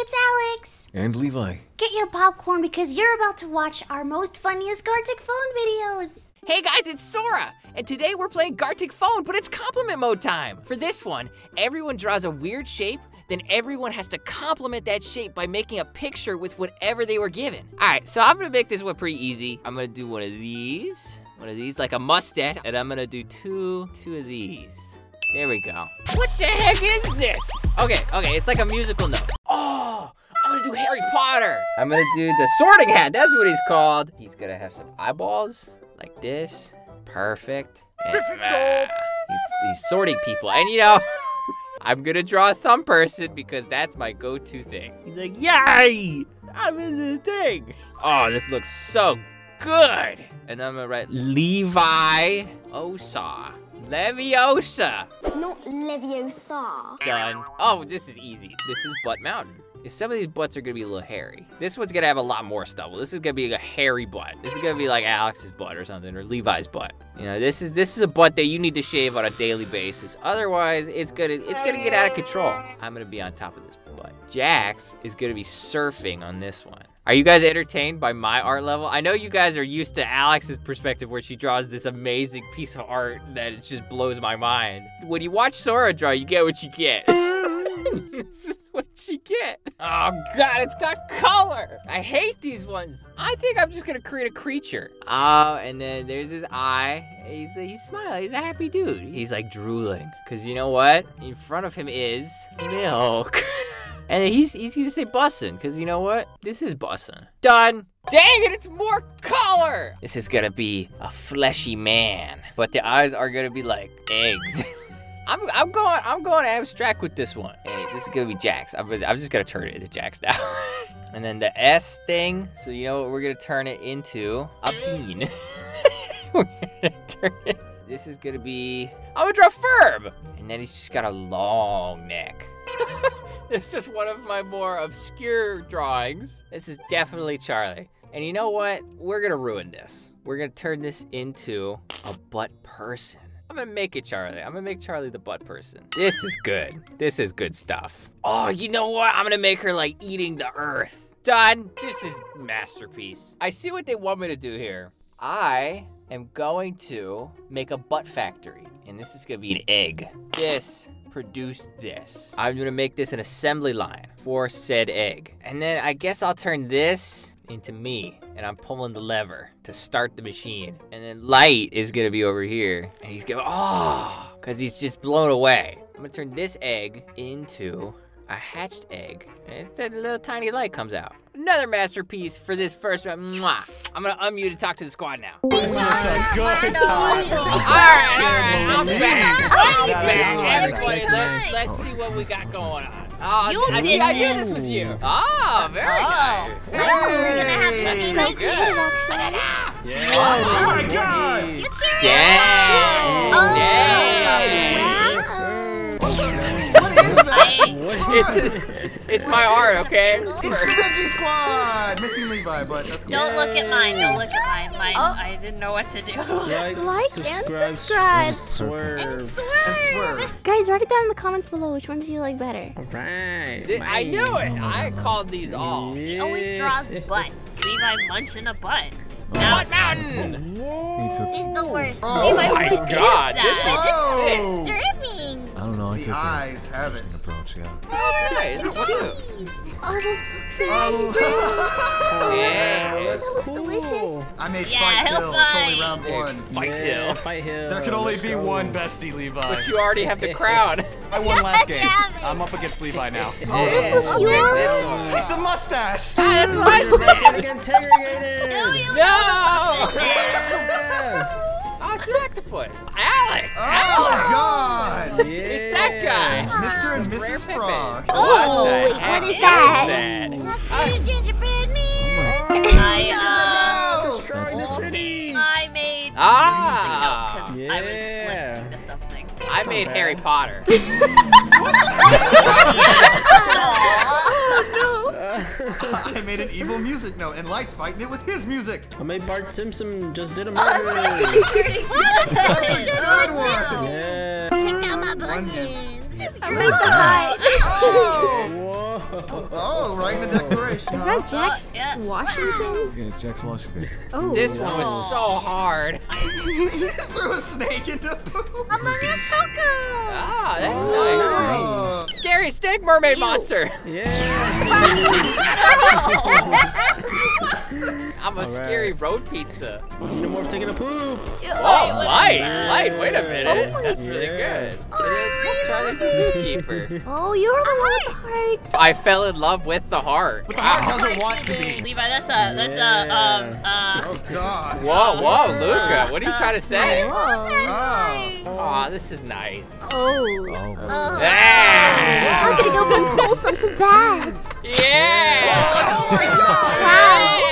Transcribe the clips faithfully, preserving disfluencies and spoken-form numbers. it's Alex! And Levi. Get your popcorn because you're about to watch our most funniest Gartic phone videos! Hey guys, it's Sora! And today we're playing Gartic phone, but it's compliment mode time! For this one, everyone draws a weird shape, then everyone has to compliment that shape by making a picture with whatever they were given. Alright, so I'm gonna make this one pretty easy. I'm gonna do one of these, one of these, like a mustache, and I'm gonna do two, two of these. There we go. What the heck is this? Okay, okay, it's like a musical note. Oh, I'm gonna do Harry Potter. I'm gonna do the sorting hat, that's what he's called. He's gonna have some eyeballs, like this. Perfect. And, uh, he's, he's sorting people, and you know, I'm gonna draw a thumb person because that's my go-to thing. He's like, yay, I'm in this thing. Oh, this looks so good. And I'm gonna write Levi Osa. Leviosa. Not Leviosa. Done. Oh, this is easy. This is Butt Mountain. Some of these butts are gonna be a little hairy. This one's gonna have a lot more stubble. This is gonna be a hairy butt. This is gonna be like Alex's butt or something, or Levi's butt. You know, this is this is a butt that you need to shave on a daily basis. Otherwise, it's gonna it's gonna get out of control. I'm gonna be on top of this butt. Jax is gonna be surfing on this one. Are you guys entertained by my art level? I know you guys are used to Alex's perspective where she draws this amazing piece of art that it just blows my mind. When you watch Sora draw, you get what you get. This is what you get. Oh God, it's got color. I hate these ones. I think I'm just gonna create a creature. Oh, and then there's his eye. He's, he's smiling, he's a happy dude. He's like drooling, because you know what? In front of him is milk. And he's, he's gonna say bussin', because you know what? This is bussin'. Done. Dang it, it's more color. This is gonna be a fleshy man, but the eyes are gonna be like eggs. I'm, I'm going I'm going abstract with this one. Hey, this is gonna be Jax. I'm, I'm just gonna turn it into Jax now. And then the S thing, so you know what we're gonna turn it into? A bean. We're gonna turn it. This is gonna be, I'm gonna draw Ferb! And then he's just got a long neck. This is one of my more obscure drawings. This is definitely Charlie. And you know what? We're gonna ruin this. We're gonna turn this into a butt person. I'm gonna make it Charlie. I'm gonna make Charlie the butt person. This is good. This is good stuff. Oh, you know what? I'm gonna make her like eating the earth. Done. This is masterpiece. I see what they want me to do here. I am going to make a butt factory. And this is gonna be an egg. This produced this. I'm gonna make this an assembly line for said egg. And then I guess I'll turn this into me, and I'm pulling the lever to start the machine. And then Light is gonna be over here, and he's gonna, oh, cause he's just blown away. I'm gonna turn this egg into a hatched egg, and that little tiny Light comes out. Another masterpiece for this first round. Mwah. I'm gonna unmute and talk to the squad now. This was a good time. All right, all right, I'm back. I'm back, everybody. Let's, let's see what we got going on. Oh, you I did I do this with you. Oh, very oh. nice. We're gonna have to see like you. Oh my God! You too. Dang! Oh, dang! Wow! What is that? It's it's my art, okay? It's the squad. Missing Levi, but that's cool. Don't look at mine. Don't look at mine. Mine. Oh. I didn't know what to do. Like, like subscribe, and subscribe. And swerve. And swerve. And swerve. Guys, write it down in the comments below. Which one do you like better? All right. Th mine. I knew it. I called these all. He always draws butts. Levi munching a butt. Butt oh, Mountain. It's the worst. Oh, oh my God. This is, oh. this is stripping. I don't know. I the took eyes a, have it. Approach, yeah. Oh, nice. Nice. Oh, this looks so oh. oh, yeah. yeah. That's that cool. Delicious. I made yeah, Fight Hill. It's only round one. Fight yeah. Hill. Fight Hill. There could only Let's be go. one bestie, Levi. But you already have the crown. I won last game. I'm up against Levi now. Oh, this was yours. It's a mustache. That's what I said. Interrogated. No, you no. Oh, it's an octopus. Alex! Oh, Alex. God! Yeah. It's that guy. Mister and Missus Frog. Oh, wait, what is that? Let's uh, do gingerbread man. I, uh, no! Destroying the city. I made ah, because yeah. I was listening to something. I made oh, Harry Potter. Oh, no. uh, I made an evil music note, and Light's fighting it with his music. I made Bart Simpson just did a murder. Oh, that's actually wow, that's a good one. Yeah. Check out my bunions. I made the hide. Oh. Oh, writing the Declaration. Is that Jax uh, yeah. Washington? Yeah, it's Jax Washington. Oh, this one was oh. so hard. She threw a snake into poo. Among Us, Coco. Ah, that's oh. nice. Oh. Scary snake mermaid Ew. monster. Yeah. I'm a right. scary road pizza. Xenomorph taking a poop. Ew. Oh, Light, yeah. Light, wait a minute. Oh, that's yeah. really good. Oh, Charlie zookeeper. Oh, you're the one with the heart. I fell in love with the heart. But the heart oh. doesn't want to be. Levi, that's a, that's yeah. a, um, uh. Oh, God. Whoa, whoa, Luca, uh, what are you uh, trying to say? Oh, wow. oh, this is nice. Oh. oh. oh. Yeah. I'm gonna go from wholesome to bad. Yeah. Oh, my God. Wow. Yeah.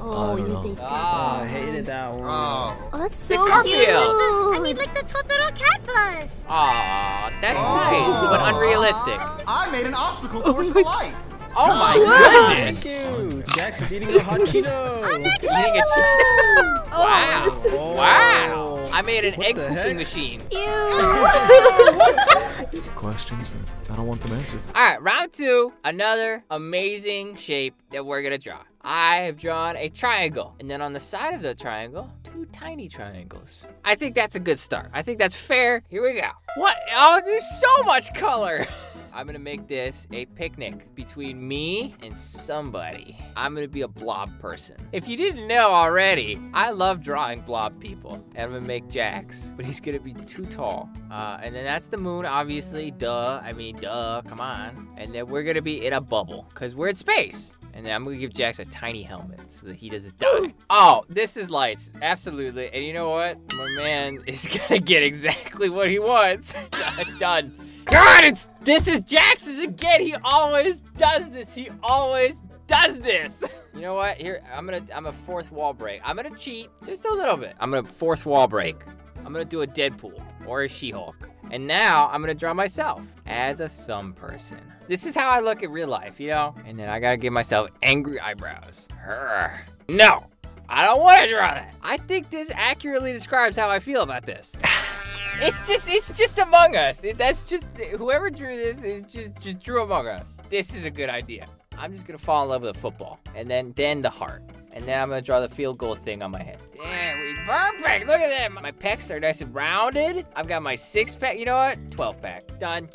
Oh, you know. think that's Oh, I hated that one. Oh, oh that's so cute. I mean, like the Totoro cat bus. Aw, that's oh. nice, but unrealistic. I made an obstacle course for Light. Oh my oh, goodness! Thank you. Jax is eating a hot Cheeto. I'm not eating a Cheeto. Wow! Oh, so oh, wow! I made an what egg pooping heck? machine. Ew! Questions, but I don't want them answered. All right, round two. Another amazing shape that we're gonna draw. I have drawn a triangle, and then on the side of the triangle, two tiny triangles. I think that's a good start. I think that's fair. Here we go. What? Oh, there's so much color. I'm gonna make this a picnic between me and somebody. I'm gonna be a blob person. If you didn't know already, I love drawing blob people. And I'm gonna make Jax, but he's gonna be too tall. Uh, and then that's the moon, obviously, duh. I mean, duh, come on. And then we're gonna be in a bubble, cause we're in space. And then I'm gonna give Jax a tiny helmet so that he doesn't die. Oh, this is Lights, absolutely. And you know what? My man is gonna get exactly what he wants. Done. God, it's, this is Jax's again. He always does this. He always does this. You know what? Here, I'm gonna, I'm a fourth wall break. I'm gonna cheat just a little bit. I'm gonna fourth wall break. I'm gonna do a Deadpool or a She-Hulk. And now I'm gonna draw myself as a thumb person. This is how I look in real life, you know? And then I gotta give myself angry eyebrows. No, I don't wanna draw that. I think this accurately describes how I feel about this. It's just, it's just Among Us. It, that's just, whoever drew this is just, just drew Among Us. This is a good idea. I'm just gonna fall in love with a football, and then, then the heart, and then I'm gonna draw the field goal thing on my head. There we, perfect. Look at that. My pecs are nice and rounded. I've got my six pack. You know what? Twelve pack. Done.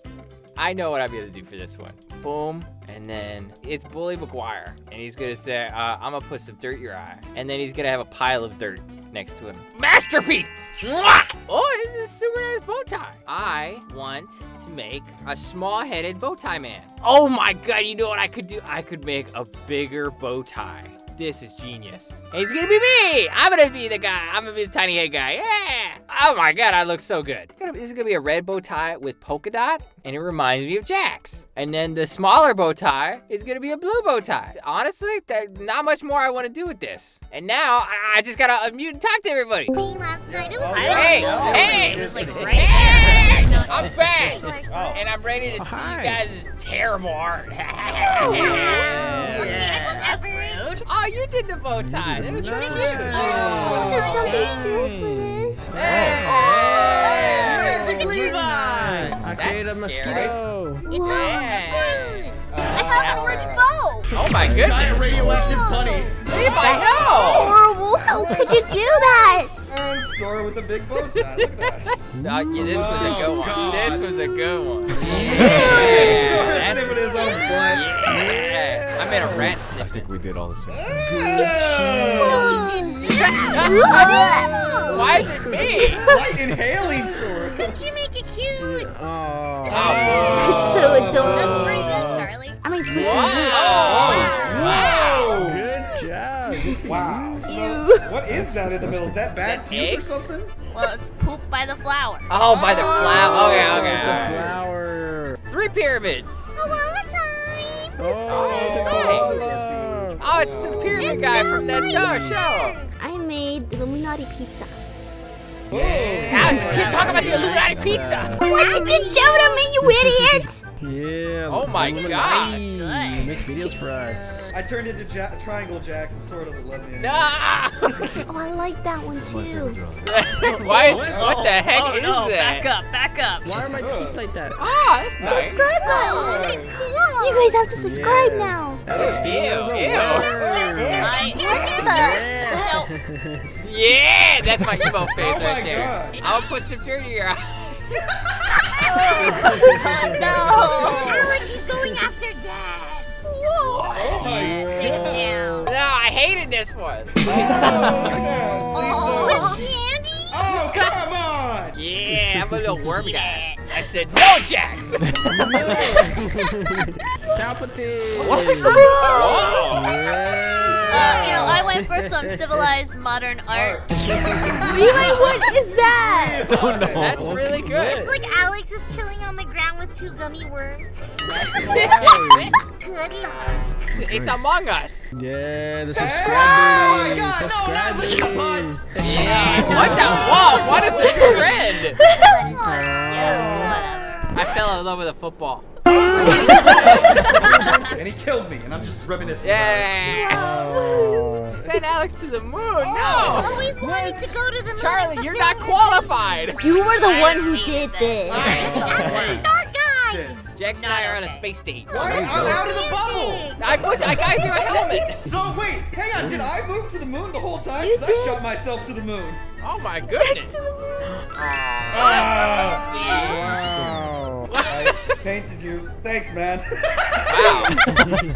I know what I'm gonna do for this one. Boom. And then it's Bully McGuire, and he's gonna say, uh, "I'm gonna put some dirt in your eye," and then he's gonna have a pile of dirt next to him. Masterpiece! Oh, this is a super nice bow tie. I want to make a small-headed bow tie man. Oh my God, you know what I could do? I could make a bigger bow tie. This is genius. And he's gonna be me. I'm gonna be the guy. I'm gonna be the tiny head guy, yeah. Oh my God, I look so good. This is gonna be a red bow tie with polka dot, and it reminds me of Jax. And then the smaller bow tie is gonna be a blue bow tie. Honestly, there's not much more I wanna do with this. And now I just gotta unmute and talk to everybody. Last night, it was oh, hey, no. hey, it was like right hey, there. I'm back, oh. and I'm ready to see Hi. you guys' terrible art. Oh, yeah. Oh, you did the bow tie. That was so cute. I said something cute for this. Hey. Hey. Hey. Hey. Look at Levi. I created a mosquito. It's all yeah. uh, I have a rich bow. Oh my goodness. Giant radioactive bunny. Levi, no. Horrible. How could you do that? And Sora with the big bow tie. Look at that. Oh, yeah, this was a good one. God. This was a good one. Yeah. Yeah. Sora's his own butt. Yeah. I made a rat snippet. I think we did all the same. Why is it me? Why inhaling Sora? Couldn't you make it cute? Oh. Oh. That's so adorable. That's pretty good, Charlie. I mean, wow. Wow. Wow. Good job. Wow. What is that in the middle? Is that bad teeth or something? Well, it's pooped by the flower. Oh, by the flower. Okay, okay. It's a flower. Three pyramids. Koala time. Oh, oh, it's the pyramid guy from that show. I made Illuminati pizza. Now you keep talking about the Illuminati pizza. What did you do to me, you idiot? Yeah. Oh my gosh. make videos for us. I turned into ja Triangle Jax and Sora doesn't love me anymore. Ah! Oh, I like that one too. Why is, what the heck oh, is no. that? Back up, back up. Why are my teeth like that? Ah, that's nice. Subscribe now. Oh, that is cool. You guys have to subscribe yeah. now. That is ew, ew. ew. ew. Yeah, that's my emo face oh right there. God. I'll put some dirt in your eye. Oh, no! It's not like she's going after Dad. Whoa! Oh my God. No, I hated this one. Oh, oh. With candy? Oh, come on! Yeah, I'm a little wormy guy. I said no, Jax. Palpatine. What? Oh. Oh. Uh, you know, I went for some civilized modern art. Levi, what is that? I don't know. That's really good. It's like Alex is chilling on the ground with two gummy worms. Good luck. It's Among Us. Yeah, the subscriber. Oh my God! No, not the pot. Yeah. What the? Whoa! What is this trend? Yeah, I fell in love with a football. And he killed me, and I'm just reminiscing. Yeah. About it. Oh. Send Alex to the moon. Oh, no. Always wanted to go to the moon. Charlie, you're not qualified. You were the I one who did this. I'm not guys. Jax and I are on a space date. What? I'm out of the bubble. I put. I got you a helmet. So wait, hang on. Did I move to the moon the whole time? Because I shot myself to the moon. Oh my goodness. Painted you. Thanks, man. Wow.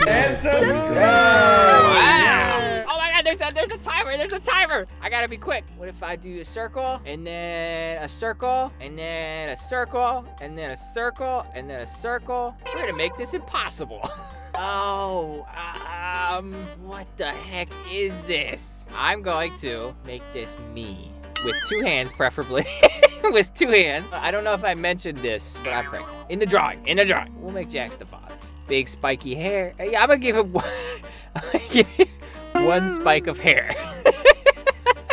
And subscribe. Wow. Oh my God, there's a, there's a timer. There's a timer. I gotta be quick. What if I do a circle and then a circle and then a circle and then a circle and then a circle? We're gonna make this impossible. Oh, um, what the heck is this? I'm going to make this me. With two hands, preferably. With two hands. I don't know if I mentioned this, but I'm pregnant. In the drawing, in the drawing. We'll make Jax the father. Big spiky hair. Yeah, I'm gonna give him one, I'm gonna give him one spike of hair.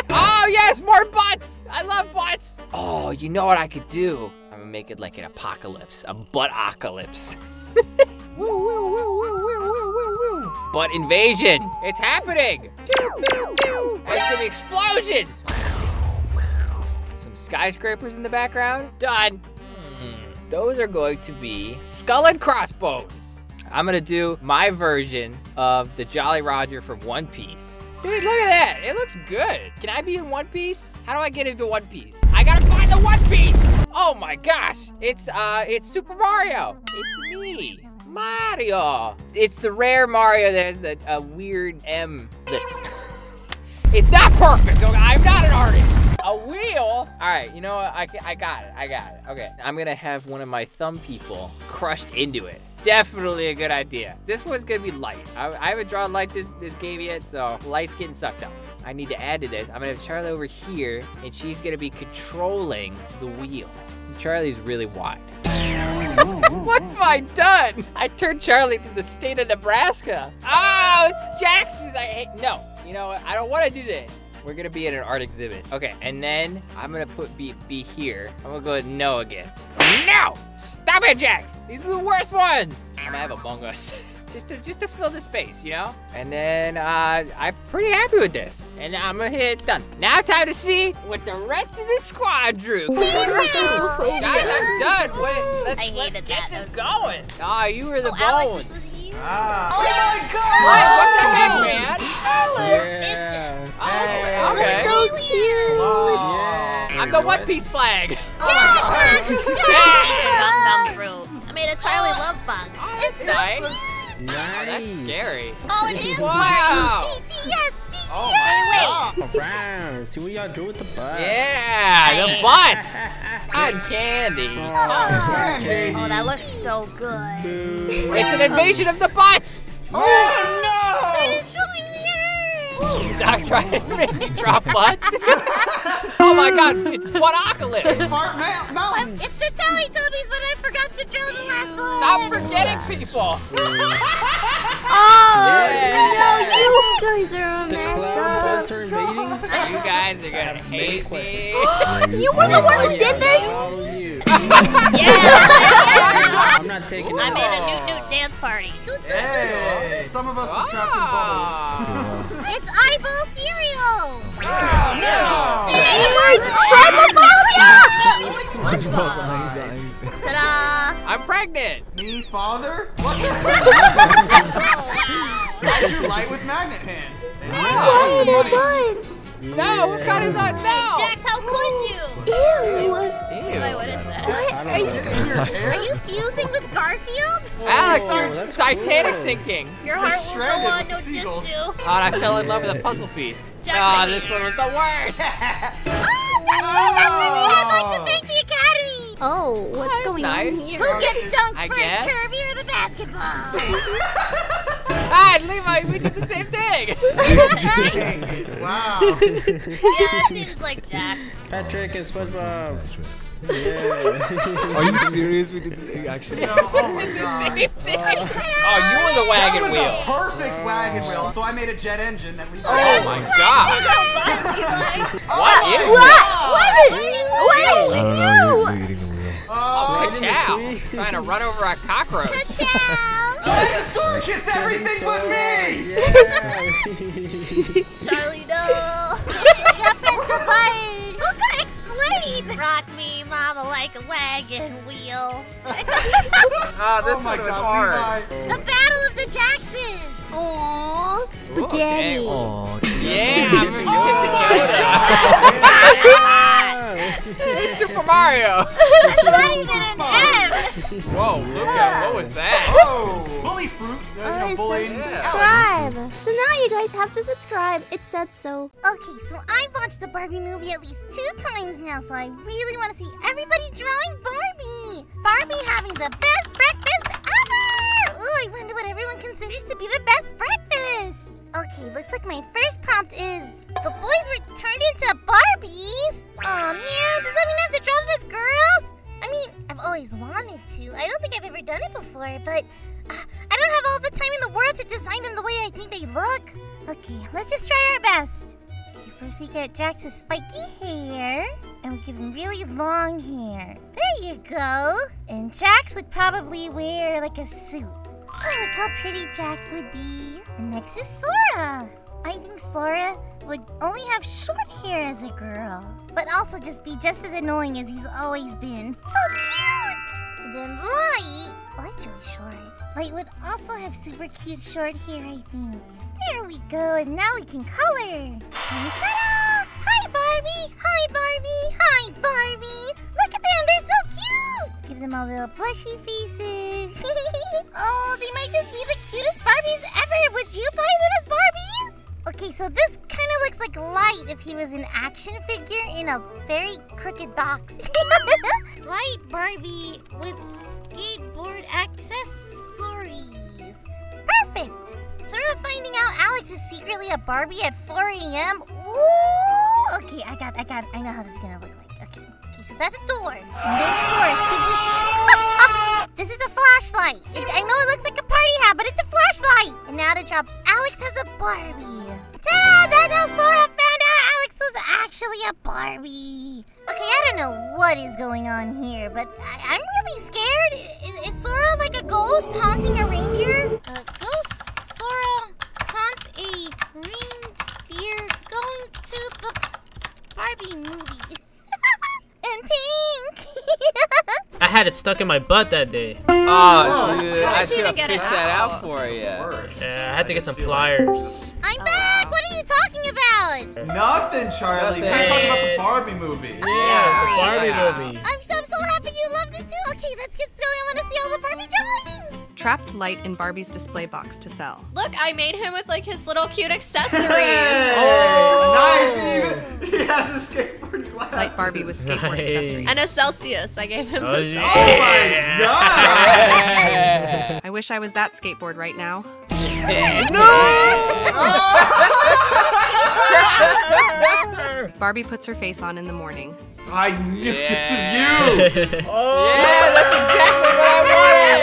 Oh yes, more butts. I love butts. Oh, you know what I could do? I'm gonna make it like an apocalypse, a butt-ocalypse. Woo, woo, woo, woo, woo, woo, woo. Butt invasion. It's happening. Pew, pew, pew. There's gonna be explosions. Some skyscrapers in the background. Done. Those are going to be skull and crossbones. I'm gonna do my version of the Jolly Roger from One Piece. See, look at that, it looks good. Can I be in One Piece? How do I get into One Piece? I gotta find the One Piece! Oh my gosh, it's uh, it's Super Mario. It's me, Mario. It's the rare Mario that has the uh, weird M. Listen, it's not perfect, okay? I'm not an artist. A wheel? All right, you know what? I, I got it, I got it. Okay, I'm gonna have one of my thumb people crushed into it. Definitely a good idea. This one's gonna be Light. I, I haven't drawn Light this, this game yet, so Light's getting sucked up. I need to add to this. I'm gonna have Charlie over here, and she's gonna be controlling the wheel. Charlie's really wide. What have I done? I turned Charlie to the state of Nebraska. Oh, it's Jaxie's. I hate, no, you know what? I don't wanna do this. We're gonna be at an art exhibit. Okay, and then I'm gonna put B, B here. I'm gonna go with no again. No! Stop it, Jax! These are the worst ones! I'm gonna have Among Us. just, to, just to fill the space, you know? And then uh, I'm pretty happy with this. And I'm gonna hit done. Now time to see what the rest of the squad drew. Guys, I'm done. What, let's I let's get that. this going. Ah, oh, you were the oh, Alex, this was you. Ah. Oh my God! What, what the heck, man? Alex! Yeah. Oh, okay. So cute. Oh, yeah. I'm the One Piece flag. Oh, yeah. I made a Charlie oh. love bug. Oh, it's so right. cute. Nice. Oh, that's scary. Oh, it is. Wow. B T S, B T S. Oh, wait, wait. Around. See what y'all do with the butts. Yeah, the butts. Cotton candy. Oh, oh, that looks so good. It's an invasion of the butts. Oh, no. It is showing me. Stop trying to make me drop butts. Oh my God, it's butt-ocalypse. It's Fart Mountain. It's the Teletubbies, but I forgot to draw the last one. Stop forgetting people. Oh, yes. No, you guys are a mess. You guys are gonna hate me. You were the one who did this? Yeah. I'm not taking it. I made a new, new dance party. Yeah. some of us are trapped in bubbles. It's eyeball cereal! Ah, no! It's SpongeBob! Ta-da! I'm pregnant! Me, father? What the fuck? That's your Light with magnet hands. Oh, my God! No, what kind is that? No! Jax, how could you? Ew! Ew! Wait, what is that? What? Are you, are you fusing with Garfield? Alex, you're Titanic cool. sinking. Your heart will go on, no seagulls. God, I fell in love with a puzzle piece. Ah, oh, this one was the worst! Oh, that's right, that's right! We had like to thank the Academy! Oh, what's that's going nice. on here? Who gets dunked I first, guess? Kirby or the basketball? Ah, Levi, we did the same thing! Wow. Yeah, seems like Jax. Patrick and SpongeBob. Yeah. Are you serious? We did the same actually. No, oh we did the same thing. Uh, oh, you were the wagon that was wheel. A perfect uh, wagon wheel. So I made a jet engine that Levi. Oh my God! What is that? What? What did you do? Oh, ka-chow! Trying to run over a cockroach. Ka-chow! Dinosaur kiss everything but me! Yeah. Charlie, no! You gotta press the button! Who can explain? Rock me, mama, like a wagon wheel. Ah, oh, this oh one was God, hard. Levi. The Battle of the Jaxes! Aww, spaghetti. Oh, yeah, I'm kissing Yoda. Super Mario. That's not even an M. Whoa, look at what was that? Oh, bully fruit. Alright, so subscribe. So now you guys have to subscribe. It said so. Okay, so I've watched the Barbie movie at least two times now, so I really want to see everybody drawing Barbie. Barbie having the best breakfast ever. Ooh, I wonder what everyone considers to be the best breakfast. Okay, looks like my first prompt is the boys were turned into Barbies. Aw, man, does that mean I have to draw them as girls? I mean, I've always wanted to. I don't think I've ever done it before, but uh, I don't have all the time in the world to design them the way I think they look. Okay, let's just try our best. Okay, first we get Jax's spiky hair, and we give him really long hair. There you go. And Jax would probably wear like a suit. Oh, look how pretty Jax would be. And next is Sora. I think Sora would only have short hair as a girl, but also just be just as annoying as he's always been. So cute! And then Light. Light's really short. Light would also have super cute short hair, I think. There we go, and now we can color. And ta-da! Hi, Barbie! Hi, Barbie! Hi, Barbie! Look at them, they're so cute! Give them all little blushy faces. Oh, they might just be the cutest Barbies ever. Would you buy them as Barbies? Okay, so this kind of looks like Light if he was an action figure in a very crooked box. Light Barbie with skateboard accessories. Perfect! Sort of finding out Alex is secretly a Barbie at four A M Ooh! Okay, I got, I got, I know how this is gonna look like. Okay, okay, so that's a door. And there's Sora, super short. This is a flashlight. It, I know it looks like a party hat, but it's a flashlight. And now to drop, Alex has a Barbie. Ta-da! That's how Sora found out Alex was actually a Barbie. Okay, I don't know what is going on here, but I, I'm really scared. Is, is Sora like a ghost haunting a reindeer? A ghost? Sora haunts a reindeer going to the Barbie movie. And pink! I had it stuck in my butt that day. Oh, oh dude, I should have fished that out for you. Yeah, I had to get some pliers. I'm back! What are you talking about? Nothing, Charlie. Nothing. We're talking about the Barbie movie. Yeah, yeah. the Barbie yeah. movie. I'm so, I'm so happy you loved it too. Okay, let's get going. I want to see all the Barbie drawings. Trapped Light in Barbie's display box to sell. Look, I made him with like his little cute accessories. Oh, nice! He has a skateboard glass. Light Barbie with skateboard nice. accessories. And a Celsius. I gave him oh, this. Yeah. Oh my God! I wish I was that skateboard right now. No! Barbie puts her face on in the morning. I knew yeah. this was you! Oh. Yeah, that's exactly what I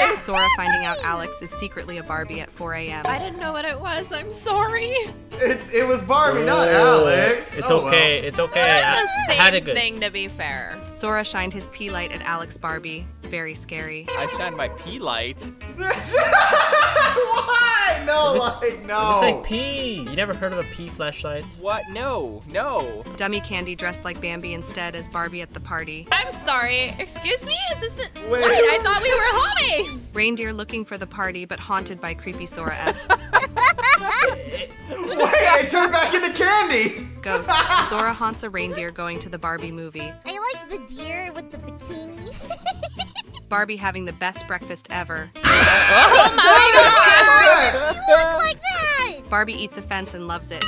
wanted! Sora finding out Alex is secretly a Barbie at four A M I didn't know what it was, I'm sorry. It's, it was Barbie, oh. not Alex. It's oh, okay, well. it's okay. It's the same I had a good... thing, to be fair. Sora shined his pea light at Alex Barbie. very scary. I shined my pee light. Why? No, Light, no. It's like pee. You never heard of a pee flashlight? What? No, no. Dummy Candy dressed like Bambi instead as Barbie at the party. I'm sorry. Excuse me? Is this a... Wait. Light, I thought we were homies. Reindeer looking for the party but haunted by creepy Sora F. Wait, I turned back into candy! Ghost. Sora haunts a reindeer going to the Barbie movie. I like the deer with the bikini. Barbie having the best breakfast ever. Oh my god! Why does she look like that? Barbie eats a fence and loves it.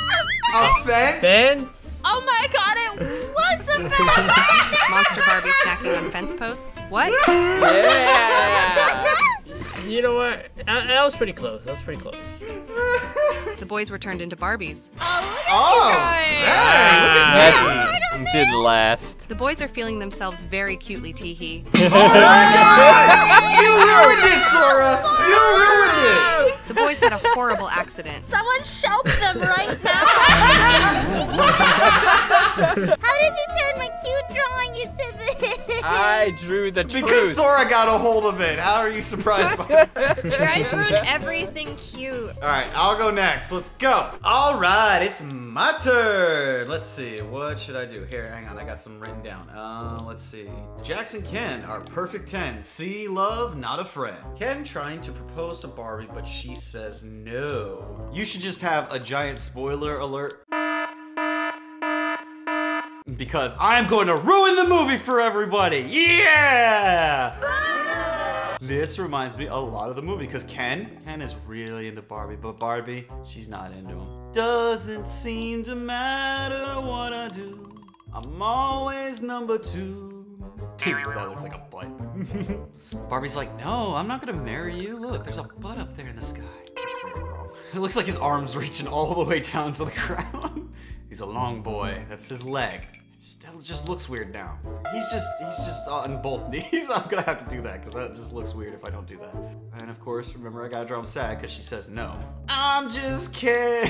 A fence? Fence? Oh my god, it was a fence! Monster Barbie snacking on fence posts. What? Yeah! You know what? I, I was pretty close. I was pretty close. The boys were turned into Barbies. Oh, look at oh, you guys. Dang, look at that. Did last. The boys are feeling themselves very cutely, tee-hee. Oh, you ruined it, Sora! You ruined it! The boys had a horrible accident. Someone shelp them right now! How did you turn my cute drawing into this? I drew the truth. Because Sora got a hold of it. How are you surprised by that? You guys ruined everything cute. Alright, I'll go next. Let's go. Alright, it's my turn. Let's see. What should I do? Here, hang on. I got some written down. Uh, let's see. Jax and Ken are perfect ten. See, love, not a friend. Ken trying to propose to Barbie, but she says no. You should just have a giant spoiler alert. Because I'm going to ruin the movie for everybody. Yeah! Ah! This reminds me a lot of the movie because Ken, Ken is really into Barbie, but Barbie, she's not into him. Doesn't seem to matter what I do. I'm always number two. Dude, that looks like a butt. Barbie's like, no, I'm not gonna marry you. Look, there's a butt up there in the sky. It looks like his arm's reaching all the way down to the ground. He's a long boy. That's his leg. It still just looks weird now. He's just, he's just on both knees. I'm gonna have to do that because that just looks weird if I don't do that. And of course, remember I gotta draw him sad because she says no. I'm just kidding.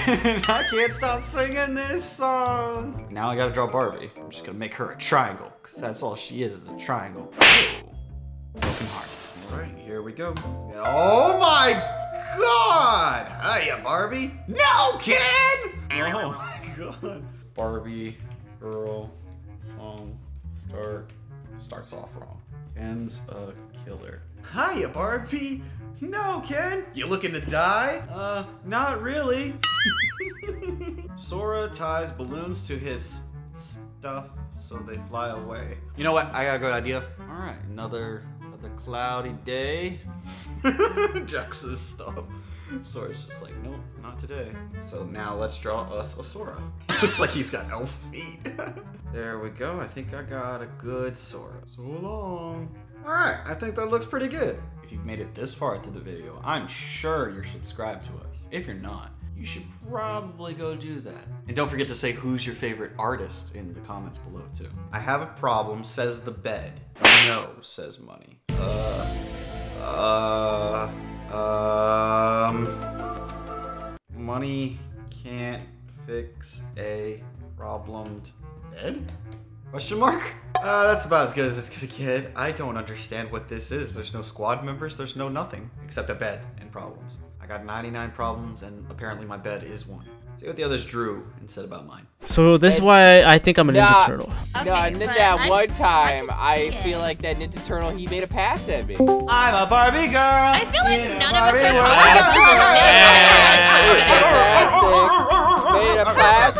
I can't stop singing this song. Now I gotta draw Barbie. I'm just gonna make her a triangle because that's all she is, is a triangle. Broken heart. All right, here we go. Oh my God. Hiya, Barbie. No, kid. Oh my God. Barbie girl song start starts off wrong. Ken's a killer. Hiya, Barbie. No, Ken. You looking to die? Uh, not really. Sora ties balloons to his stuff so they fly away. You know what? I got a good idea. All right, another another cloudy day. Jax's stuff. Sora's just like, nope, not today. So now let's draw us a Sora. Looks like he's got elf feet. There we go. I think I got a good Sora. So long. All right, I think that looks pretty good. If you've made it this far through the video, I'm sure you're subscribed to us. If you're not, you should probably go do that. And don't forget to say who's your favorite artist in the comments below too. I have a problem, says the bed. No, says money. Uh, uh... Um, money can't fix a problemed bed? Question mark? Uh, that's about as good as it's gonna get. I don't understand what this is. There's no squad members, there's no nothing, except a bed and problems. I got ninety-nine problems and apparently my bed is one. See what the others drew and said about mine. So this is why I think I'm a Ninja nah, Turtle. Okay, no, and then that I, one time, I, I feel like that Ninja Turtle, he made a pass at me. I'm a Barbie girl. I feel like none Barbie of us are Barbie. Made a pass.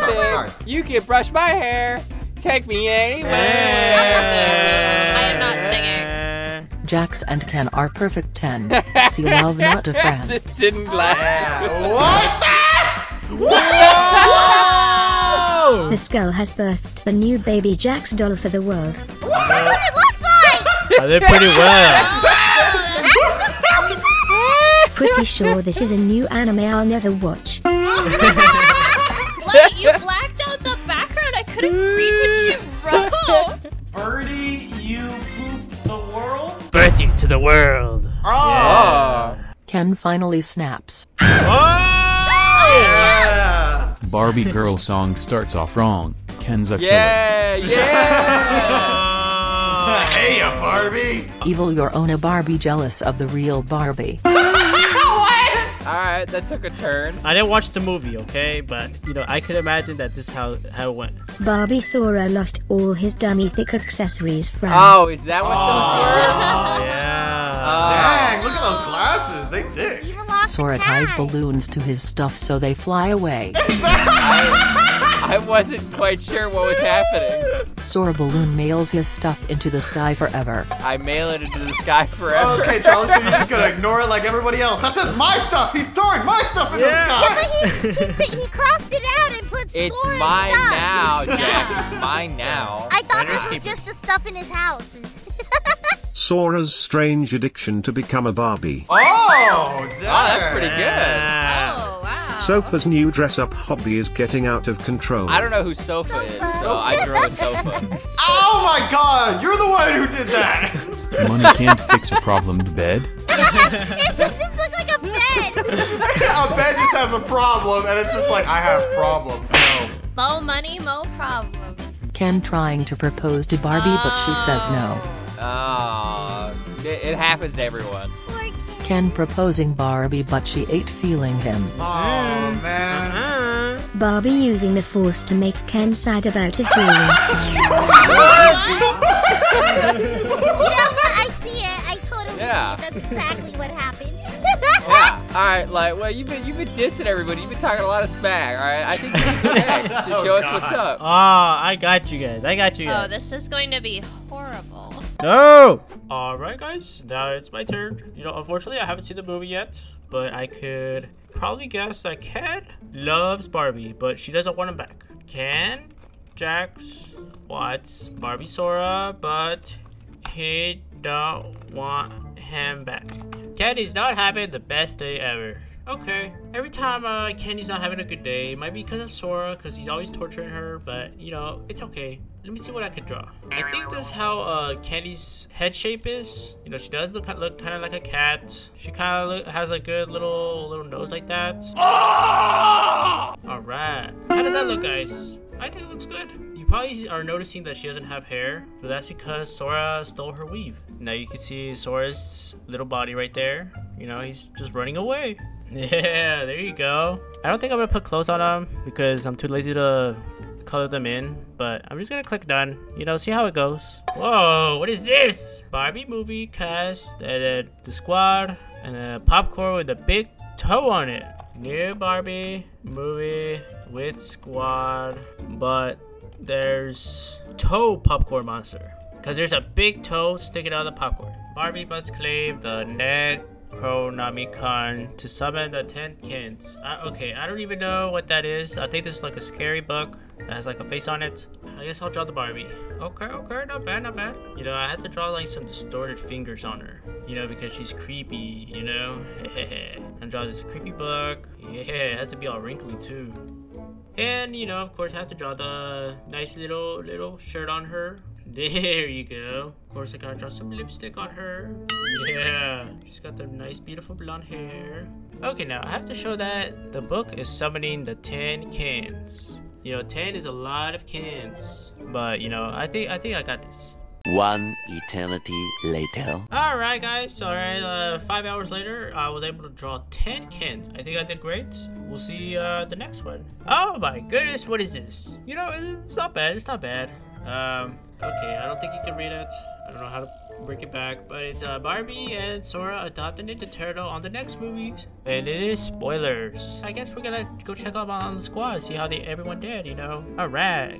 You can brush my hair. Take me anywhere. I am not singing. Jax and Ken are perfect tens. See love, not a friend. This didn't last. What the? Whoa! The skull has birthed the new baby Jax doll for the world. Whoa. That's what it looks like! Oh, they're pretty well. Pretty sure this is a new anime I'll never watch. Like, you blacked out the background. I couldn't read what you wrote. Birdie, you poop the world? Birdie to the world. Oh! Yeah. Ken finally snaps. Oh! Yeah. Barbie girl song starts off wrong. Ken's a yeah, killer. Yeah, yeah. Hey, a Barbie! Evil Yorona Barbie jealous of the real Barbie. What? Alright, that took a turn. I didn't watch the movie, okay? But, you know, I could imagine that this is how, how it went. Barbie Sora lost all his dummy thick accessories from... Oh, is that what oh, those were? Oh, yeah. Uh, Dang, look at those glasses. They thick. Even lost Sora ties balloons to his stuff so they fly away. I wasn't quite sure what was happening. Sora balloon mails his stuff into the sky forever. I mail it into the sky forever. Okay, Charles, so you're just gonna ignore it like everybody else. That says my stuff! He's throwing my stuff in yeah. the sky! Yeah, but he, he, he crossed it out and put Sora's stuff. It's mine now, Jack. It's mine now. I thought this was just the stuff in his house. Sora's strange addiction to become a Barbie. Oh, oh that's pretty good. Yeah. Oh. Sofa's new dress-up hobby is getting out of control. I don't know who Sofa, Sofa. is, so I drew a Sofa. Oh my god, you're the one who did that! Money can't fix a problemed bed. It just looks like a bed! A bed just has a problem, and it's just like, I have problem. No. Mo money, mo problems. Ken trying to propose to Barbie, oh. but she says no. Oh, it, it happens to everyone. Ken proposing Barbie, but she ain't feeling him. Oh man. Barbie using the force to make Ken sad about his jewelry. You know what? I see it. I totally yeah. see it. That's exactly what happened. Yeah. All right, Light. Well, you've been you've been dissing everybody. You've been talking a lot of smack. All right. I think you need next to show oh, us God. what's up. Ah, oh, I got you guys. I got you guys. Oh, this is going to be horrible. No. Alright guys, now it's my turn. You know, unfortunately I haven't seen the movie yet, but I could probably guess that Ken loves Barbie, but she doesn't want him back. Ken, Jax, wants Barbie Sora, but he don't want him back. Ken is not having the best day ever. Okay, every time uh, Kenny's not having a good day, it might be because of Sora, because he's always torturing her, but, you know, it's okay. Let me see what I can draw. I think this is how uh, Kenny's head shape is. You know, she does look, look kind of like a cat. She kind of has a good little little nose like that. Oh! All right. How does that look, guys? I think it looks good. You probably are noticing that she doesn't have hair, but that's because Sora stole her weave. Now you can see Sora's little body right there. You know, he's just running away. Yeah, there you go. I don't think I'm gonna put clothes on them because I'm too lazy to color them in, but I'm just gonna click done. You know, see how it goes. Whoa, what is this? Barbie movie cast, and then the squad, and then popcorn with a big toe on it. New Barbie movie with squad, but there's toe popcorn monster because there's a big toe sticking out of the popcorn. Barbie must claim the neck. Necronomicon to summon the ten kids. I, okay, I don't even know what that is. I think this is like a scary book that has like a face on it. I guess I'll draw the Barbie. Okay, okay, not bad, not bad. You know, I had to draw like some distorted fingers on her. You know, because she's creepy, you know? And draw this creepy book. Yeah, it has to be all wrinkly too. And, you know, of course, I have to draw the nice little, little shirt on her. There you go. Of course, I gotta draw some lipstick on her. Yeah. She's got the nice, beautiful blonde hair. Okay, now I have to show that the book is summoning the ten cans. You know, ten is a lot of cans. But, you know, I think I think I got this. One eternity later. All right, guys. So, all right, uh, five hours later, I was able to draw ten cans. I think I did great. We'll see uh, the next one. Oh, my goodness. What is this? You know, it's not bad. It's not bad. Um... Okay, I don't think you can read it. I don't know how to break it back, but it's uh, Barbie and Sora adopt the Ninja Turtle on the next movie, and it is spoilers. I guess we're gonna go check up on the squad, see how they everyone did, you know. All right.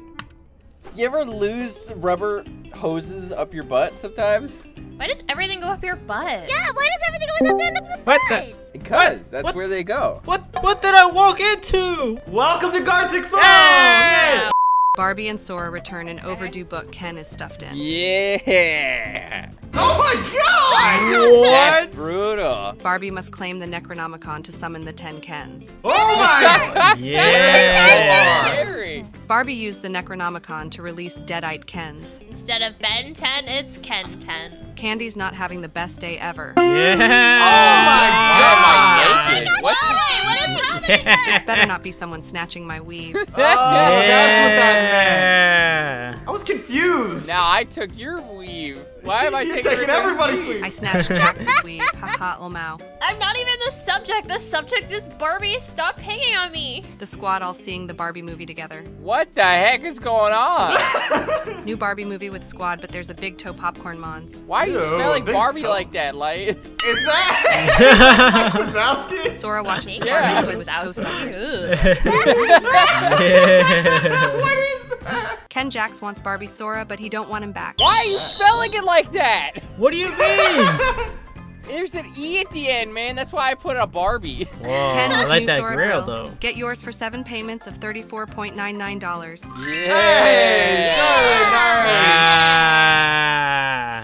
You ever lose rubber hoses up your butt sometimes? Why does everything go up your butt? Yeah, why does everything go up down the butt? What the? Because what? that's what? where they go. What? What did I walk into? Welcome to Gartic phone. Hey! Yeah. Barbie and Sora return an overdue book Ken is stuffed in. Yeah! Oh my god! What? That's brutal. Barbie must claim the Necronomicon to summon the ten Kens. Oh my god! Yeah! Barbie used the Necronomicon to release Deadite Kens. Instead of Ben ten, it's Ken ten. Candy's not having the best day ever. Yeah! Oh my god! Oh my god. What? What is happening? This better not be someone snatching my weave. Oh, yeah. That's what that meant. I was confused. Now I took your weave. Why am I taking, taking everybody's weave? weave? I snatched Jax's weave. Haha, Lmao. I'm not even the subject. The subject is Barbie. Stop hanging on me. The squad all seeing the Barbie movie together. What the heck is going on? New Barbie movie with squad, but there's a big toe popcorn mons. Why are you Ew, smelling Barbie toe. like that, Light? Is that Wazowski? Sora watches the yeah. Barbie movie with toe suckers. What is that? Ken Jax wants Barbie Sora, but he don't want him back. Why are you smelling it like that? What do you mean? There's an E at the end, man. That's why I put a Barbie. Whoa, Ken I like that grill, though. Get yours for seven payments of thirty-four ninety-nine dollars. Yeah. Hey, yeah. So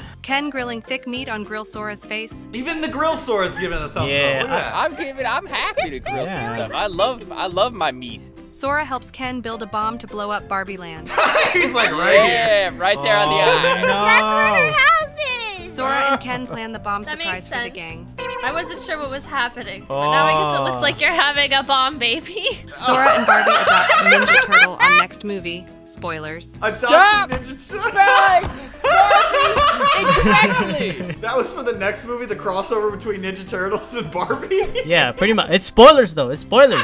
nice. Uh, Ken grilling thick meat on Grill Sora's face. Even the Grill Sora's giving a thumbs yeah, up. Yeah, I'm giving. I'm happy to grill yeah. some stuff. I love. I love my meat. Sora helps Ken build a bomb to blow up Barbie Land. He's like right yeah, here. Yeah, right there oh, on the eye. No. That's where her house is. Sora and Ken plan the bomb that surprise for the gang. I wasn't sure what was happening, but oh. now I guess it looks like you're having a bomb baby. Sora and Barbie adopt Ninja Turtle on next movie. Spoilers. Adopt Ninja Turtle! Exactly! That was for the next movie, the crossover between Ninja Turtles and Barbie? Yeah, pretty much. It's spoilers, though. It's spoilers.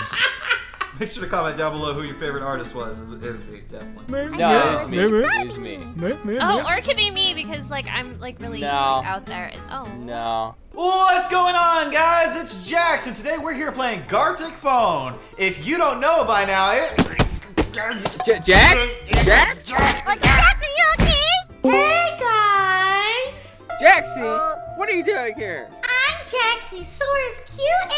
Make sure to comment down below who your favorite artist was. It was me, definitely. No, it was me. It was me. It was me. Oh, or it could be me because like I'm like really no. like, out there. Oh. No. What's going on, guys? It's Jax, and today we're here playing Gartic Phone. If you don't know by now, it. J Jax? Jax? Like, Jax, are you okay? Hey guys. Jaxie, uh, what are you doing here? I'm Jaxie, Sora's cute A I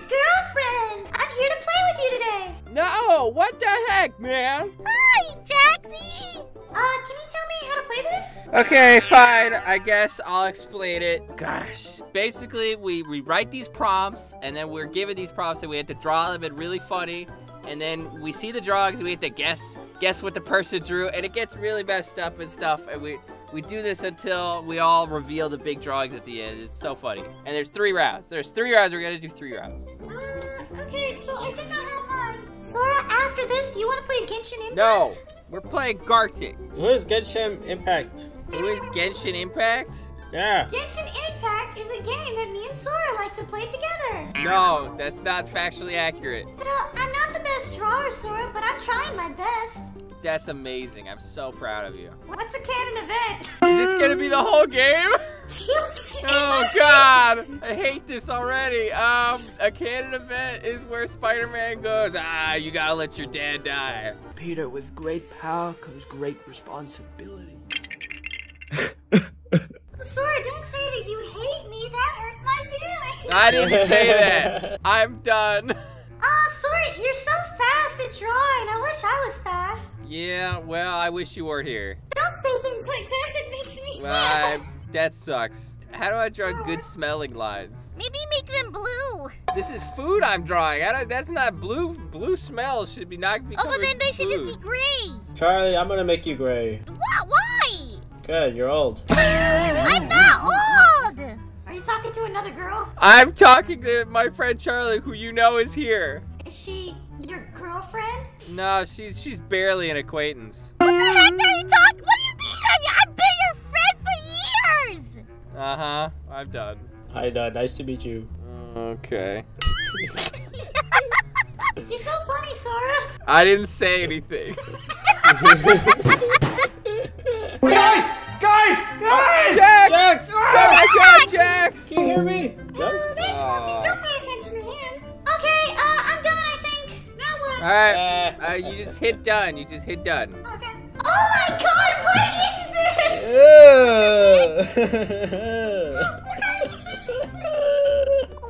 girlfriend. I'm here to play with you today. No, what the heck, man? Hi, Jaxie. Uh, can you tell me how to play this? Okay, fine. I guess I'll explain it. Gosh. Basically, we, we write these prompts, and then we're given these prompts, and we have to draw them in really funny. And then we see the drawings, and we have to guess guess what the person drew, and it gets really messed up and stuff, and we... We do this until we all reveal the big drawings at the end. It's so funny. And there's three rounds. There's three rounds. We're going to do three rounds. Uh, okay, so I think I have one. Sora, after this, do you want to play Genshin Impact? No, we're playing Gartic. Who is Genshin Impact? Who is Genshin Impact? Yeah. Genshin Impact is a game that me and Sora like to play together. No, that's not factually accurate. So, I'm not the best drawer, Sora, but I'm trying my best. That's amazing. I'm so proud of you. What's a canon event? Is this gonna be the whole game? Oh God, I hate this already. Um, a canon event is where Spider-Man goes, ah, you gotta let your dad die. Peter, with great power comes great responsibility. Sora, don't say that you hate me. That hurts my feelings. I didn't say that. I'm done. Oh, Sora, you're so fast at drawing. I wish I was fast. Yeah, well, I wish you were here. Don't say things like that. It makes me well, sad. I, that sucks. How do I draw Sora. good smelling lines? Maybe make them blue. This is food I'm drawing. I don't, that's not blue. Blue smell should be not. Be oh, but then they should food. just be gray. Charlie, I'm gonna make you gray. What? Why? Good, you're old. I'm not old. Are you talking to another girl? I'm talking to my friend Charlie, who you know is here. Is she your girlfriend? No, she's she's barely an acquaintance. What the heck are you talking? What do you mean? I mean, I've been your friend for years. Uh huh. I'm done. Hi, Dad. Nice to meet you. Okay. You're so funny, Sora. I didn't say anything. Guys! Guys! Guys! Jax! Jax! Oh, oh my God, Jax! Can you hear me? No. Oh, that's uh... Don't pay attention to him. Okay. Uh, I'm done. I think. Now what? All right. Uh, uh, you just hit done. You just hit done. Okay. Oh my God! What is this?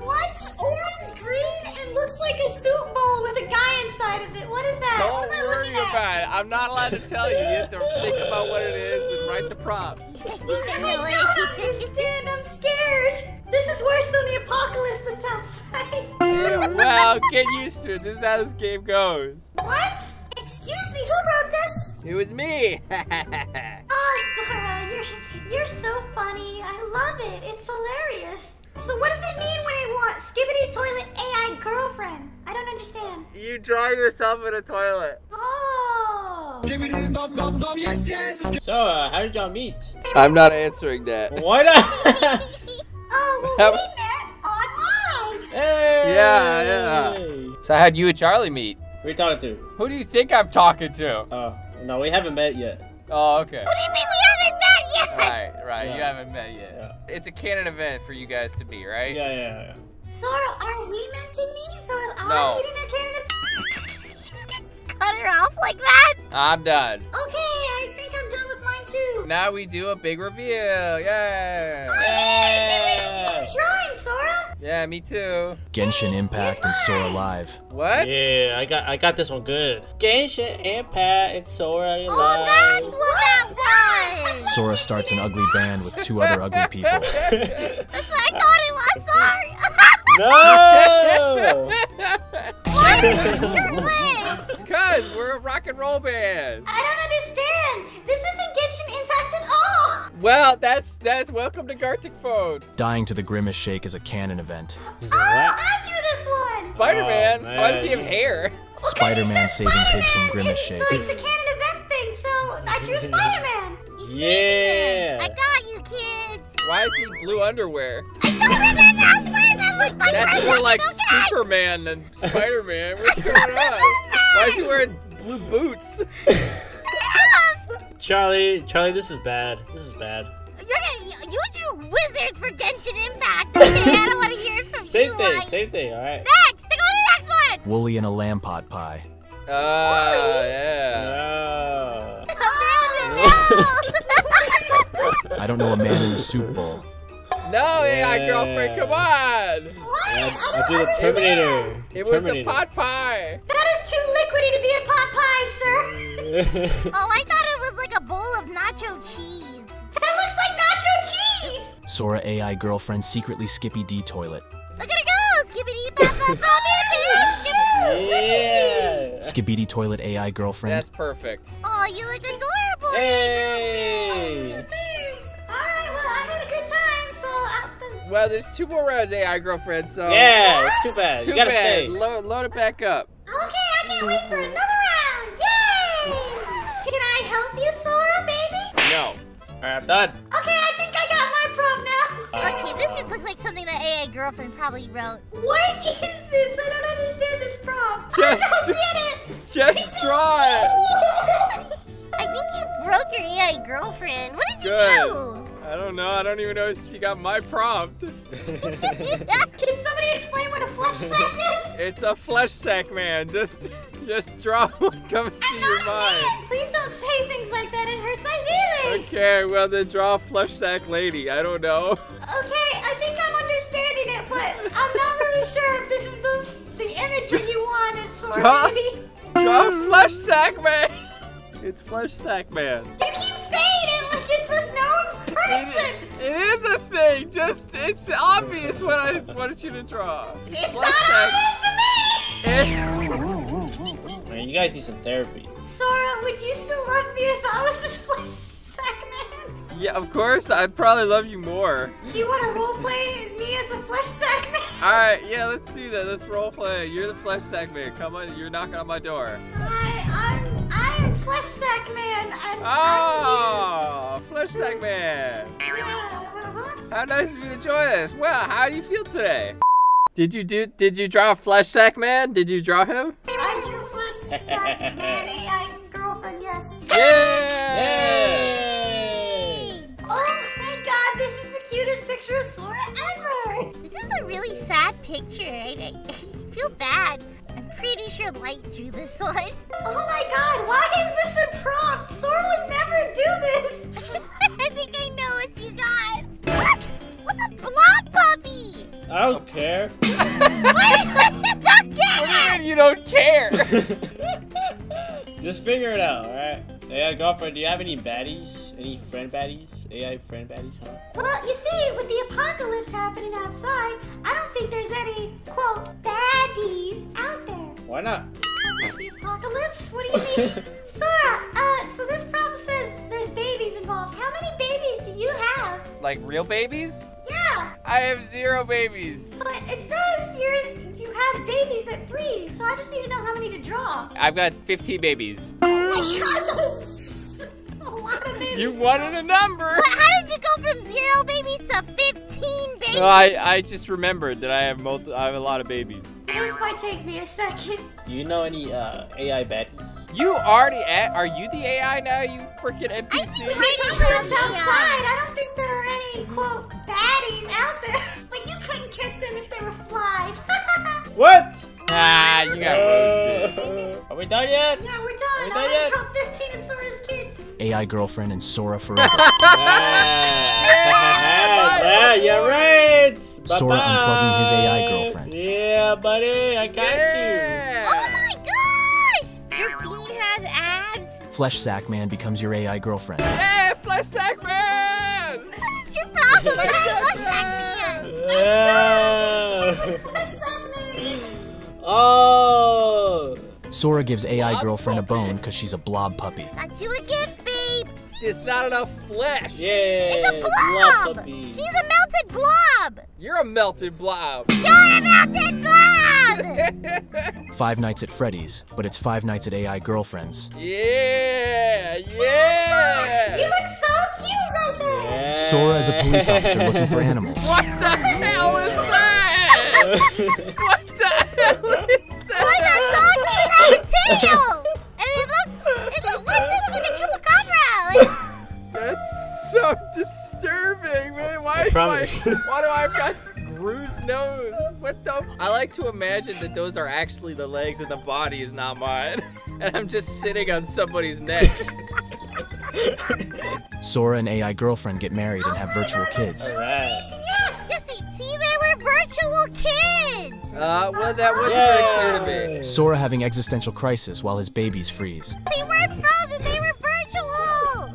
What's orange green and looks like a soup bowl with a guy inside of it? What is that? Don't what am I worry looking about at? it. I'm not allowed to tell you. You have to think about what it is and write the prompt. I don't understand. I'm scared. This is worse than the apocalypse that's outside. Yeah, well, get used to it. This is how this game goes. What? Excuse me, who wrote this? It was me. Oh, Sora, you're, you're so funny. I love it. It's hilarious. So what does it mean when I want Skibidi Toilet A I girlfriend? I don't understand. You draw yourself in a toilet. Oh. Yes, yes. So, uh, how did y'all meet? I'm not answering that. Why not? Oh, well, we met online. Hey. Yeah, yeah. So how'd you and Charlie meet? Who are you talking to? Who do you think I'm talking to? Oh, uh, no, we haven't met yet. Oh, okay. What do you mean we haven't met yet? Right, right, yeah. You haven't met yet. Yeah. It's a canon event for you guys to be, right? Yeah, yeah, yeah. Sora, are we meant to meet? Sora, are no. we meeting a canon event? You just cut her off like that? I'm done. Okay, I think I'm done with mine too. Now we do a big reveal, yay! Oh, yeah! Drawing, Sora. Yeah, me too. Genshin Impact and Sora Live. What? Yeah, I got I got this one good. Genshin Impact and Sora Live. Oh, that's what, what that was. Sora starts an ugly band with two other ugly people. That's what I thought it was. Sorry. No. Why is it shirtless? Because we're a rock and roll band. I don't understand. This isn't Genshin Impact at all. Well, that's that's welcome to Gartic phone. Dying to the Grimace Shake is a canon event. Oh, I drew this one. Spider-Man. Oh, why does he have hair? Well, Spider-Man saving Spider kids from Grimace Shake. Like the canon event thing. So I drew Spider-Man. Yeah. I got you, kids. Why is he blue underwear? I don't remember how Spider-Man looked like. That's more like okay. Superman than Spider-Man. What's going on? Why is he wearing blue boots? Charlie, Charlie, this is bad. This is bad. You're gonna, you drew wizards for Genshin Impact. Okay, I don't want to hear it from same you. Same thing, like. same thing. All right. Next, go to the next one. Wooly and a lamb pot pie. Oh, uh, yeah. No. Oh, no. I don't know a man in a soup bowl. No, yeah, yeah, girlfriend, come on! What? Yeah, I, I do the Terminator. It was a pot pie. That is too liquidy to be a pot pie, sir. Oh, I thought it was like a bowl of nacho cheese. That looks like nacho cheese! Sora A I girlfriend secretly Skibidi Toilet. Look at her go! Skibidi Papa Bobby! Yeah! Skibidi Toilet A I girlfriend. That's perfect. Oh, you look adorable! Hey! Well, there's two more rounds, A I girlfriend, so... Yeah, it's too bad. Too you gotta bad. stay. Lo load it back up. Okay, I can't wait for another round. Yay! Can I help you, Sora, baby? No. All right, I'm done. Okay, I think I got my prop now. Uh, okay, this just looks like something that A I girlfriend probably wrote. What is this? I don't understand this prop. Just, I don't get it. Just draw it. I think you broke your A I girlfriend. What did you Good. do? I don't know. I don't even know if she got my prompt. Can somebody explain what a flesh sack is? It's a flesh sack, man. Just, just draw what comes to your mind. Man. Please don't say things like that. It hurts my feelings. Okay, well then draw a flesh sack lady. I don't know. Okay, I think I'm understanding it, but I'm not really sure if this is the the imagery you wanted, Sora. Draw, maybe. draw a flesh sack man. It's flesh sack man. You keep saying it like it's a known person. It, it is a thing. Just it's obvious what I wanted you to draw. It's, it's not obvious to me. It's... Man, you guys need some therapy. Sora, would you still love me if I was this flesh sack man? Yeah, of course. I'd probably love you more. You want to roleplay me as a flesh sack man? All right, yeah, let's do that. Let's roleplay. You're the flesh sack man. Come on, you're knocking on my door. I, I'm. Flesh sack man. I'm, oh, I'm flesh sack man. How nice of you to join us. Well, how do you feel today? Did you do? Did you draw flesh sack man? Did you draw him? I drew flesh sack man. A I girlfriend. Yes. Yay! Yay! Oh my God! This is the cutest picture of Sora ever. This is a really sad picture. I, I feel bad. Pretty sure Light drew this one. Oh my God, why is this a prop? Sora would never do this. I think I know what you got. What? What's a blob puppy? I don't care. What do you mean you don't care? Just figure it out, all right? A I girlfriend, do you have any baddies? Any friend baddies? A I friend baddies, huh? Well, you see, with the apocalypse happening outside, I don't think there's any, quote, baddies out there. Why not? Is this the apocalypse? What do you mean? Sora, uh, so this problem says there's babies involved. How many babies do you have? Like real babies? Yeah. I have zero babies. But it says you're, you have babies that breathe, so I just need to know draw? I've got fifteen babies. Oh my God, a lot of babies. You wanted a number. Well, how did you go from zero babies to fifteen babies? Well, I I just remembered that I have multi I have a lot of babies. This might take me a second. Do you know any uh, A I baddies? You already at, are you the A I now? You freaking N P C. I think they outside. I don't think there are any quote baddies out there. But you couldn't catch them if they were flies. What? Ah, you got roasted. Are we done yet? Yeah, we're done. Are we done I yet? Dropped fifteen of Sora's kids. A I girlfriend and Sora forever. Yeah, yeah, you're right. Bye-bye. Sora unplugging his A I girlfriend. Yeah, buddy, I got yeah. you. Oh my gosh! Your bean has abs. Flesh Sack Man becomes your A I girlfriend. Hey, Flesh Sack Man! What is your problem? Flesh Sack Man. Yeah. I still understand Flesh Sack Man. Oh! Sora gives A I blob girlfriend puppy. a bone because she's a blob puppy. Got you a gift, babe. It's not enough flesh. Yeah. It's a blob. blob puppy. She's a melted blob. You're a melted blob. You're a melted blob. Five Nights at Freddy's, but it's Five Nights at A I Girlfriends. Yeah, yeah. You look so cute right there. Yeah. Sora is a police officer looking for animals. What the hell is that? What the hell is that? Why that dog doesn't have a tail? That's so disturbing, man. Why is my, why do I have got bruised nose? What the? I like to imagine that those are actually the legs and the body is not mine. And I'm just sitting on somebody's neck. Sora and A I girlfriend get married and have virtual kids. All right. See, they were virtual kids! Uh, well, that wasn't yeah. really clear to me. Sora having existential crisis while his babies freeze. They weren't frozen, they were virtual! Whoa,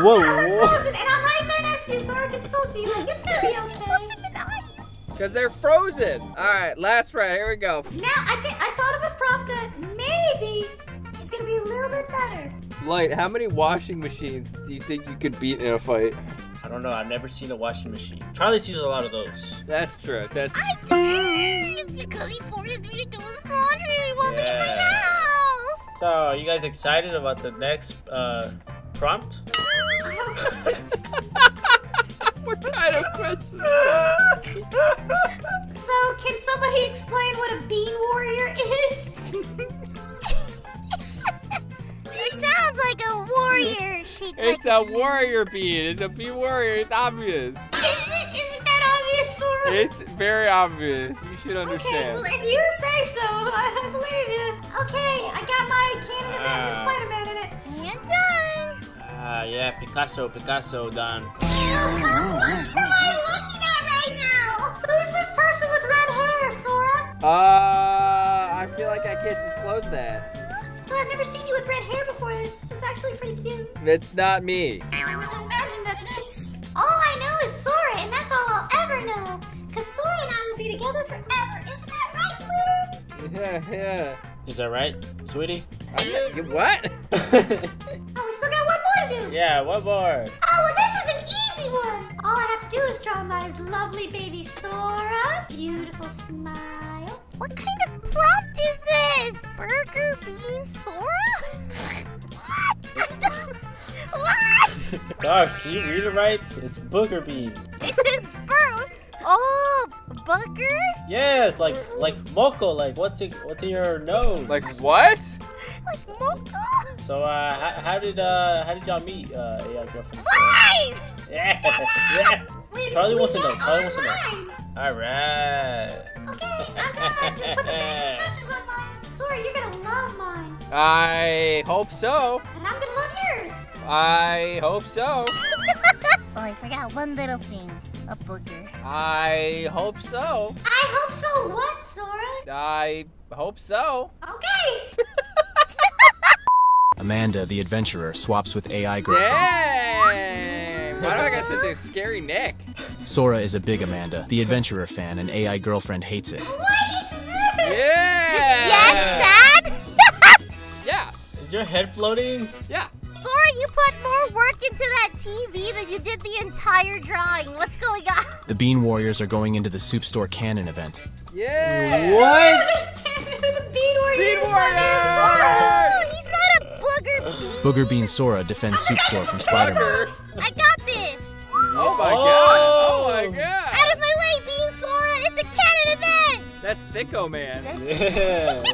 whoa. They were frozen, and I'm right there next to you, Sora can still do you. Like, it's gonna be okay. Because they're frozen. All right, last round, here we go. Now, I, th I thought of a prop that maybe it's gonna be a little bit better. Light, how many washing machines do you think you could beat in a fight? I don't know, I've never seen a washing machine. Charlie sees a lot of those. That's true, that's true. I do! It's because he forces me to do his laundry, he won't yeah. leave my house! So, are you guys excited about the next, uh, prompt? What kind of question is that? So, can somebody explain what a bean warrior is? It sounds like a warrior. She it's like a bean. warrior bean. It's a bee warrior. It's obvious. Isn't, isn't that obvious, Sora? It's very obvious. You should understand. Okay, well, if you say so, I believe you. Okay, I got my Canada Man with Spider-Man in it. And done. Ah, uh, yeah, Picasso, Picasso, done. Ew, what am I looking at right now? Who's this person with red hair, Sora? Uh, I feel like I can't disclose that. So I've never seen you with red hair before. It's, it's actually pretty cute. It's not me. I wouldn't imagine that it is. All I know is Sora, and that's all I'll ever know. Because Sora and I will be together forever. Isn't that right, sweetie? Yeah, yeah. Is that right, sweetie? I'm, what? Oh, we still got one more to do. Yeah, one more. Oh, well, this is an easy one. All I have to do is draw my lovely baby Sora. Beautiful smile. What kind of prompt is this? Burger bean Sora? What? What? Gosh, can you read it right? It's booger bean. This is bur. Oh, booger? Yes, like like moco. Like what's in what's in your nose? Like what? Like moco. So uh, how, how did uh how did y'all meet? Uh, yeah, girlfriend. Live! Yeah, yeah. We, Charlie we wants to know. Charlie wants to know. All right. Okay, I'm done. Just put the finishing touches on mine. Sora, you're gonna love mine. I hope so. And I'm gonna love yours. I hope so. Oh, I forgot one little thing. A booger. I hope so. I hope so what, Sora? I hope so. Okay. Amanda, the adventurer, swaps with A I girlfriend. Yay! Why do I got such a scary neck? Sora is a big Amanda, the adventurer fan, and A I girlfriend hates it. What is this? Yeah! Just, yes, sad? Yeah. Is your head floating? Yeah. Sora, you put more work into that T V than you did the entire drawing. What's going on? The Bean Warriors are going into the Soup Store Cannon event. Yeah! What? I don't understand who the Bean Warriors are. Sora! He's not a booger bean! Booger bean Sora defends oh soup store from Spider-Man. I got this! Oh my oh. god! Oh my god! Out of my way, Bean Sora! It's a canon event! That's Thicko Man. Yeah.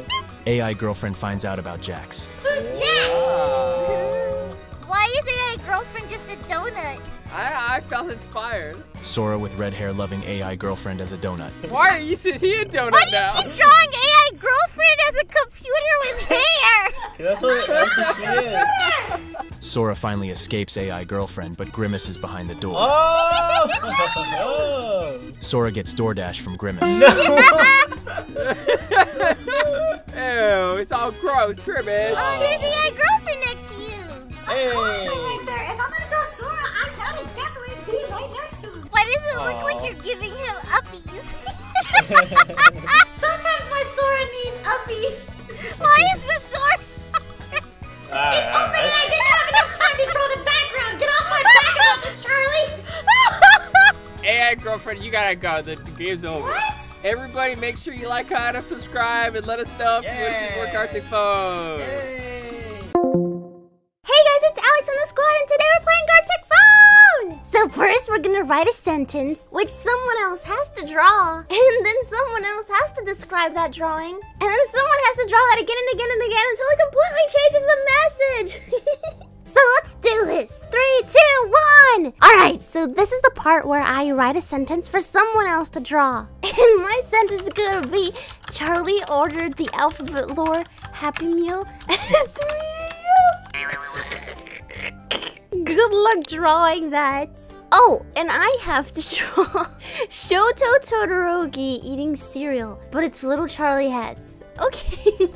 A I girlfriend finds out about Jax. Who's Jax? Oh. Why is A I girlfriend just a donut? I, I felt inspired. Sora with red hair loving A I girlfriend as a donut. Why are you sitting here, donut? Why do you now? keep drawing A I girlfriend as a computer with hair? That's what, that's what she is. Sora finally escapes A I girlfriend, but Grimace is behind the door. Oh! Sora gets DoorDash from Grimace. No. Ew, it's all gross, Grimace. Oh, there's the A I girlfriend next to you. Hey. Oh, right there. If I'm gonna draw Sora, I'm gonna definitely be right next to him. Why does it Aww. look like you're giving him uppies? Sometimes my Sora needs uppies. Why is the door? It's right, opening! Right. I didn't have enough time to draw the background! Get off my back about this, Charlie! A I girlfriend, you gotta go. The game's over. What? Everybody, make sure you like, comment, subscribe, and let us know if Yay. you want to see more Gartic Phone. Hey guys, it's Alex on the squad, and today we're playing Gartic Phone! So first, we're gonna write a sentence, which someone else has to draw, and then someone else has to describe that drawing, and then someone has to draw that again and again and again until it completely changes the message. So let's do this. Three, two, one. All right, so this is the part where I write a sentence for someone else to draw. And my sentence is gonna be, Charlie ordered the Alphabet Lore Happy Meal at three A M Good luck drawing that. Oh, and I have to draw Shoto Todoroki eating cereal, but it's little Charlie heads. Okay.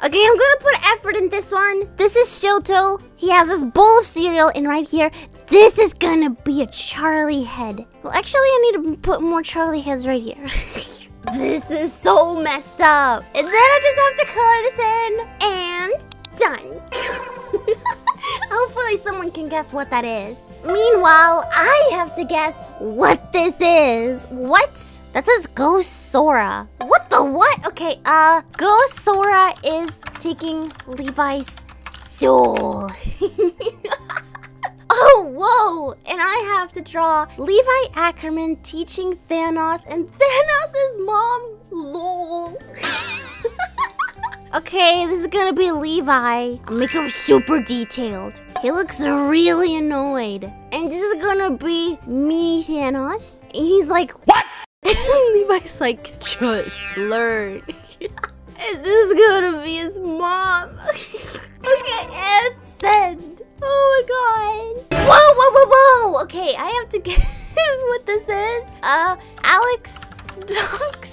Okay, I'm gonna put effort in this one. This is Shoto. He has this bowl of cereal, and right here, this is gonna be a Charlie head. Well, actually, I need to put more Charlie heads right here. This is so messed up. And then I just have to color this in, and done. Hopefully someone can guess what that is. Meanwhile, I have to guess what this is. What? That says Go Sora. What the what? Okay, uh, Go Sora is taking Levi's soul. Oh, whoa! And I have to draw Levi Ackerman teaching Thanos and Thanos' mom, lol. Okay, this is gonna be Levi. I'll make him super detailed. He looks really annoyed. And this is gonna be me, Thanos. And he's like, what? And Levi's like, just slurred. And this is gonna be his mom. Okay, and send. Oh my god. Whoa, whoa, whoa, whoa. Okay, I have to guess what this is. Uh, Alex dunks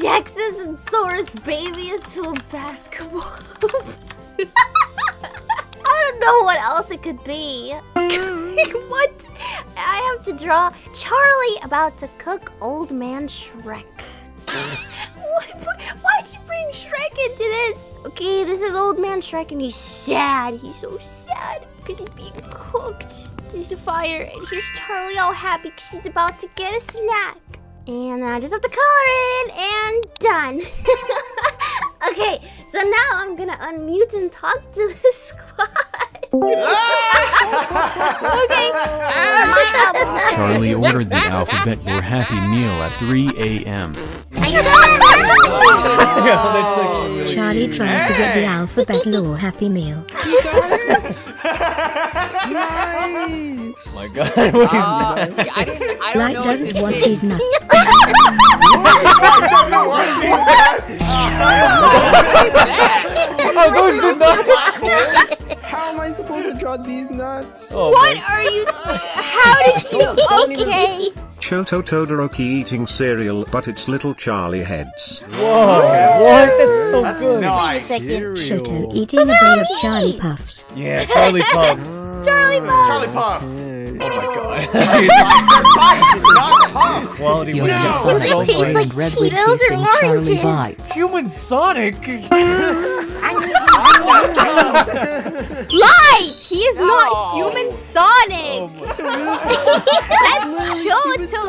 Jax's and Sora's baby into a basketball. I don't know what else it could be. What? I have to draw Charlie about to cook old man Shrek. Why'd you bring Shrek into this? Okay, this is old man Shrek and he's sad. He's so sad because he's being cooked. There's the fire and here's Charlie all happy because he's about to get a snack. And I just have to color it, and done. Okay, so now I'm gonna unmute and talk to the squad. Okay. My Charlie ordered the Alphabet Lore Happy Meal at three A M Oh, that's so cute. Charlie tries hey. to get the Alphabet Lore Happy Meal. You got it. Nice. Oh my god, what uh, is that? See, I didn't, I don't Light know doesn't want these nuts. Are those the nuts? How am I supposed to draw these nuts? Oh, what man. are you... How did you... Okay. Shoto Todoroki eating cereal, but it's little Charlie heads. Whoa, what? That's so That's good. Nice. Shoto eating a bowl of Charlie Puffs. Yeah, Charlie Puffs. Charlie Puffs. Charlie Puffs. Oh my god. Not Puffs. Quality one. Do they taste like Cheetos or oranges? Human Sonic. Light! He is no. not Human Sonic! Oh That's Shoto!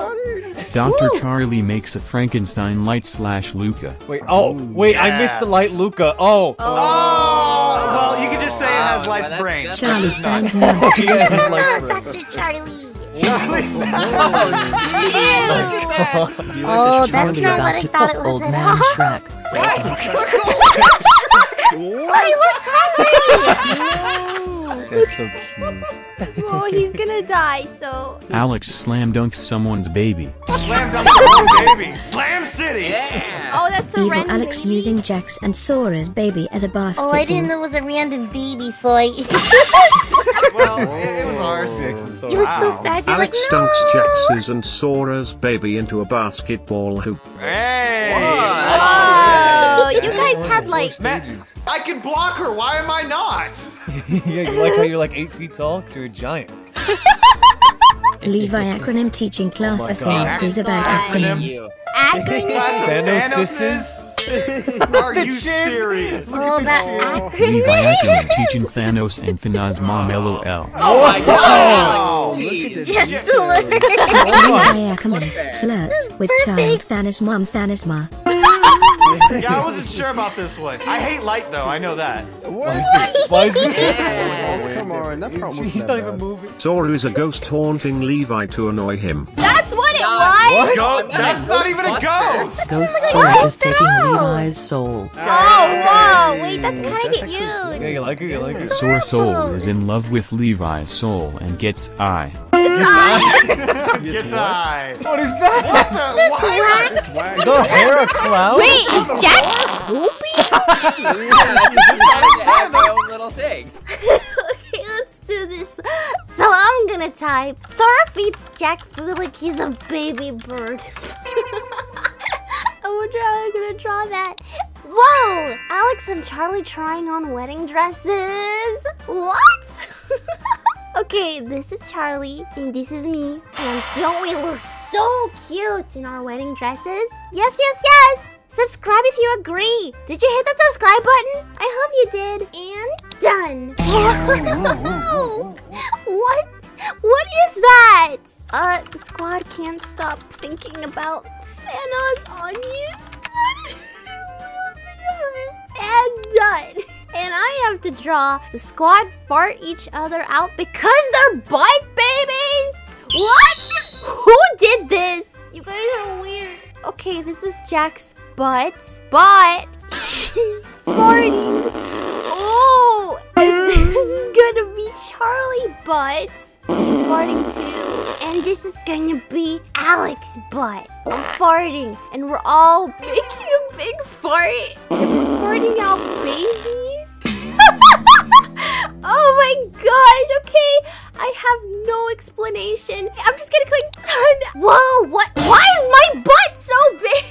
Doctor Charlie makes a Frankenstein Light slash Luca. Wait, oh, Ooh, wait, yeah. I missed the Light Luca. Oh. Oh. oh. Well, you can just say it has oh, Light's well, brain. Charlie's brain's more. Doctor Charlie. Charlie's oh, look at that. Oh, that's not what I thought it was at all. He looks hungry. That's so cute. Oh, he's gonna die, so... Alex slam dunks someone's baby. Slam dunk someone's baby! Slam City! Yeah. Oh, that's so Evil random. Alex baby. Using Jax and Sora's baby as a basket. Oh, I didn't know it was a random baby, so I... well, it, it was ours. Oh. You look so sad, you're Alex like, no! Alex dunks Jax's and Sora's baby into a basketball hoop. Hey! Oh, you guys had like... Matt, I can block her, why am I not? Yeah, you like how you're like eight feet tall? Because you're a giant. Levi Acronym teaching class oh of fancies about acronyms. Acronyms? Thanos Are you serious? All about acronyms? Levi Ackerman teaching Thanos and Thanos mom lol. Oh my god! Look at this. Just to learn. Levi Ackerman flirts with child Thanos mom Thanos ma. Yeah, I wasn't sure about this one. I hate Light though, I know that. What? Why is it? Yeah. Oh, come on, that problem He's not bad. Even moving. Sora's a ghost haunting Levi to annoy him. That's what it was! What? That's not even a ghost! Ghost Sora is taking Levi's soul. Oh, wow, wait, that's kinda get you. Yeah, you like it, you like it. Sora's soul is in love with Levi's soul and gets I. Gets, Gets I. What? What is that? What the? Why? Is the hair a clown? Wait, is Jack poopy? Yeah, you just wanted to have my own little thing. Okay, let's do this. So I'm gonna type. Sora feeds Jack food like he's a baby bird. I wonder how I'm gonna draw that. Whoa! Alex and Charlie trying on wedding dresses. What? Okay, this is Charlie, and this is me. And don't we look so cute in our wedding dresses? Yes, yes, yes! Subscribe if you agree! Did you hit that subscribe button? I hope you did. And done! What? What is that? Uh, the squad can't stop thinking about Thanos on you. And done! And I have to draw the squad fart each other out because they're butt babies? What? Who did this? You guys are weird. Okay, this is Jack's butt, but he's farting. Oh, and this is gonna be Charlie's butt, which is farting too. And this is gonna be Alex's butt. I'm farting, and we're all making a big fart. And we're farting out babies. Oh my gosh, okay. I have no explanation. I'm just gonna click done. Whoa, what? Why is my butt so big?